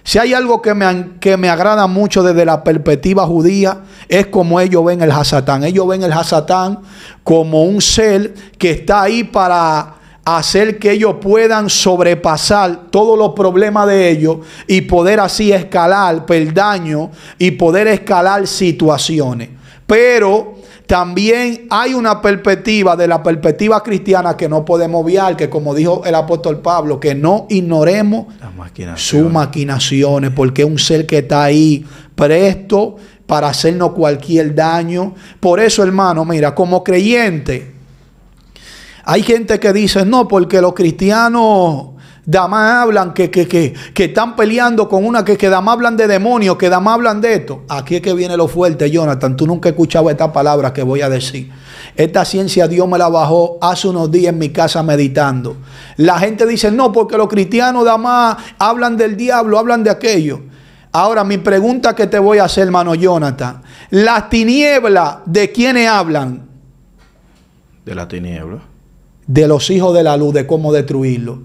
Si hay algo que me, que me agrada mucho desde la perspectiva judía, es como ellos ven el Hasatán. Ellos ven el Hasatán como un ser que está ahí para hacer que ellos puedan sobrepasar todos los problemas de ellos y poder así escalar peldaños y poder escalar situaciones. Pero también hay una perspectiva de la perspectiva cristiana que no podemos obviar, que como dijo el apóstol Pablo, que no ignoremos maquinaciones. sus maquinaciones, porque es un ser que está ahí presto para hacernos cualquier daño. Por eso, hermano, mira, como creyente, hay gente que dice, no, porque los cristianos Damás hablan que, que, que, que están peleando con una que, que Damás hablan de demonios, que Damás hablan de esto. Aquí es que viene lo fuerte, Jonatán. Tú nunca has escuchado esta palabra que voy a decir. Esta ciencia Dios me la bajó hace unos días en mi casa meditando. La gente dice, no, porque los cristianos Damás hablan del diablo, hablan de aquello. Ahora, mi pregunta que te voy a hacer, hermano Jonatán. ¿Las tinieblas de quiénes hablan? De las tinieblas. De los hijos de la luz, de cómo destruirlos.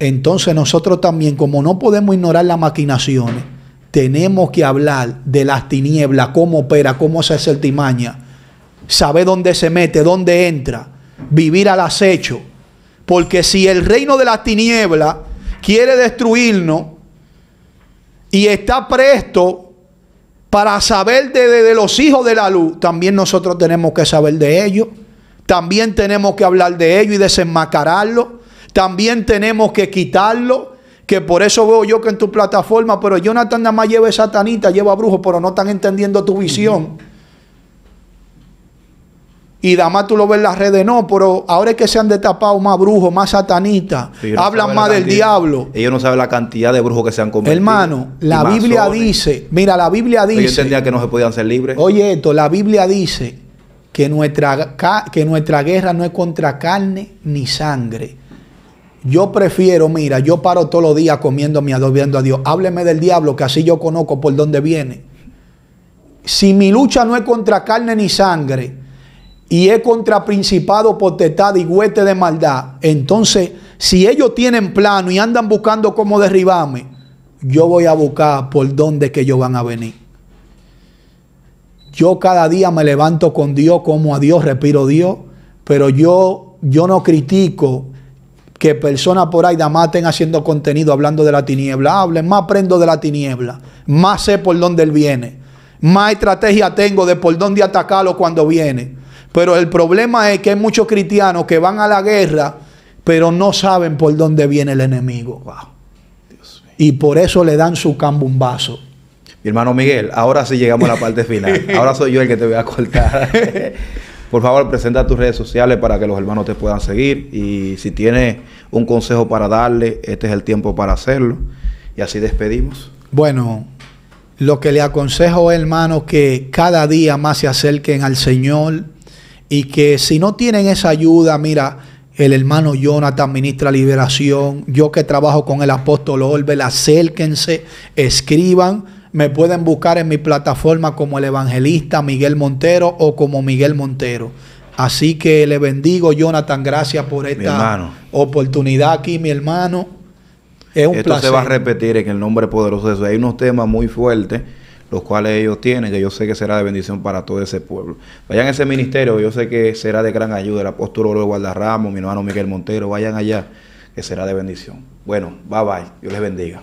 Entonces nosotros también, como no podemos ignorar las maquinaciones, tenemos que hablar de las tinieblas, cómo opera, cómo se hace artimaña, saber dónde se mete, dónde entra, vivir al acecho. Porque si el reino de las tinieblas quiere destruirnos y está presto para saber de, de, de los hijos de la luz, también nosotros tenemos que saber de ellos, también tenemos que hablar de ellos y desenmascararlos. También tenemos que quitarlo, que por eso veo yo que en tu plataforma, pero Jonatán nada más lleva satanita, lleva brujo, pero no están entendiendo tu visión. Y Damás tú lo ves en las redes, no, pero ahora es que se han destapado más brujos, más satanistas, sí, no hablan más del diablo. Ellos no saben la cantidad de brujos que se han convertido. Hermano, la Biblia masones. dice, mira, la Biblia dice... Ellos entendían que no se podían ser libres. Oye esto, la Biblia dice que nuestra, que nuestra guerra no es contra carne ni sangre. Yo prefiero, mira, yo paro todos los días comiéndome, adorando a Dios. Hábleme del diablo, que así yo conozco por dónde viene. Si mi lucha no es contra carne ni sangre... y es contra principado, potestad y huestes de maldad. Entonces, si ellos tienen plano y andan buscando cómo derribarme, yo voy a buscar por dónde que ellos van a venir. Yo cada día me levanto con Dios, como a Dios, respiro Dios, pero yo, yo no critico que personas por ahí nada más estén haciendo contenido hablando de la tiniebla. Hablen, más aprendo de la tiniebla, más sé por dónde él viene, más estrategia tengo de por dónde atacarlo cuando viene. Pero el problema es que hay muchos cristianos que van a la guerra, pero no saben por dónde viene el enemigo. Wow. Dios mío. Y por eso le dan su cambumbazo. Mi hermano Miguel, ahora sí llegamos a la parte final. Ahora soy yo el que te voy a cortar. Por favor, presenta tus redes sociales para que los hermanos te puedan seguir. Y si tienes un consejo para darle, este es el tiempo para hacerlo. Y así despedimos. Bueno, lo que le aconsejo, hermano, que cada día más se acerquen al Señor. Y que si no tienen esa ayuda, mira, el hermano Jonatán ministra liberación, yo que trabajo con el apóstol Orbel, acérquense, escriban, me pueden buscar en mi plataforma como el evangelista Miguel Montero o como Miguel Montero. Así que le bendigo, Jonatán, gracias por esta oportunidad aquí, mi hermano. Es un placer. Esto se va a repetir en el nombre poderoso de Jesús. Hay unos temas muy fuertes, los cuales ellos tienen, que yo sé que será de bendición para todo ese pueblo. Vayan a ese ministerio, yo sé que será de gran ayuda. El apóstol Olbe, Walda Ramos, mi hermano Miguel Montero, vayan allá, que será de bendición. Bueno, bye bye. Dios les bendiga.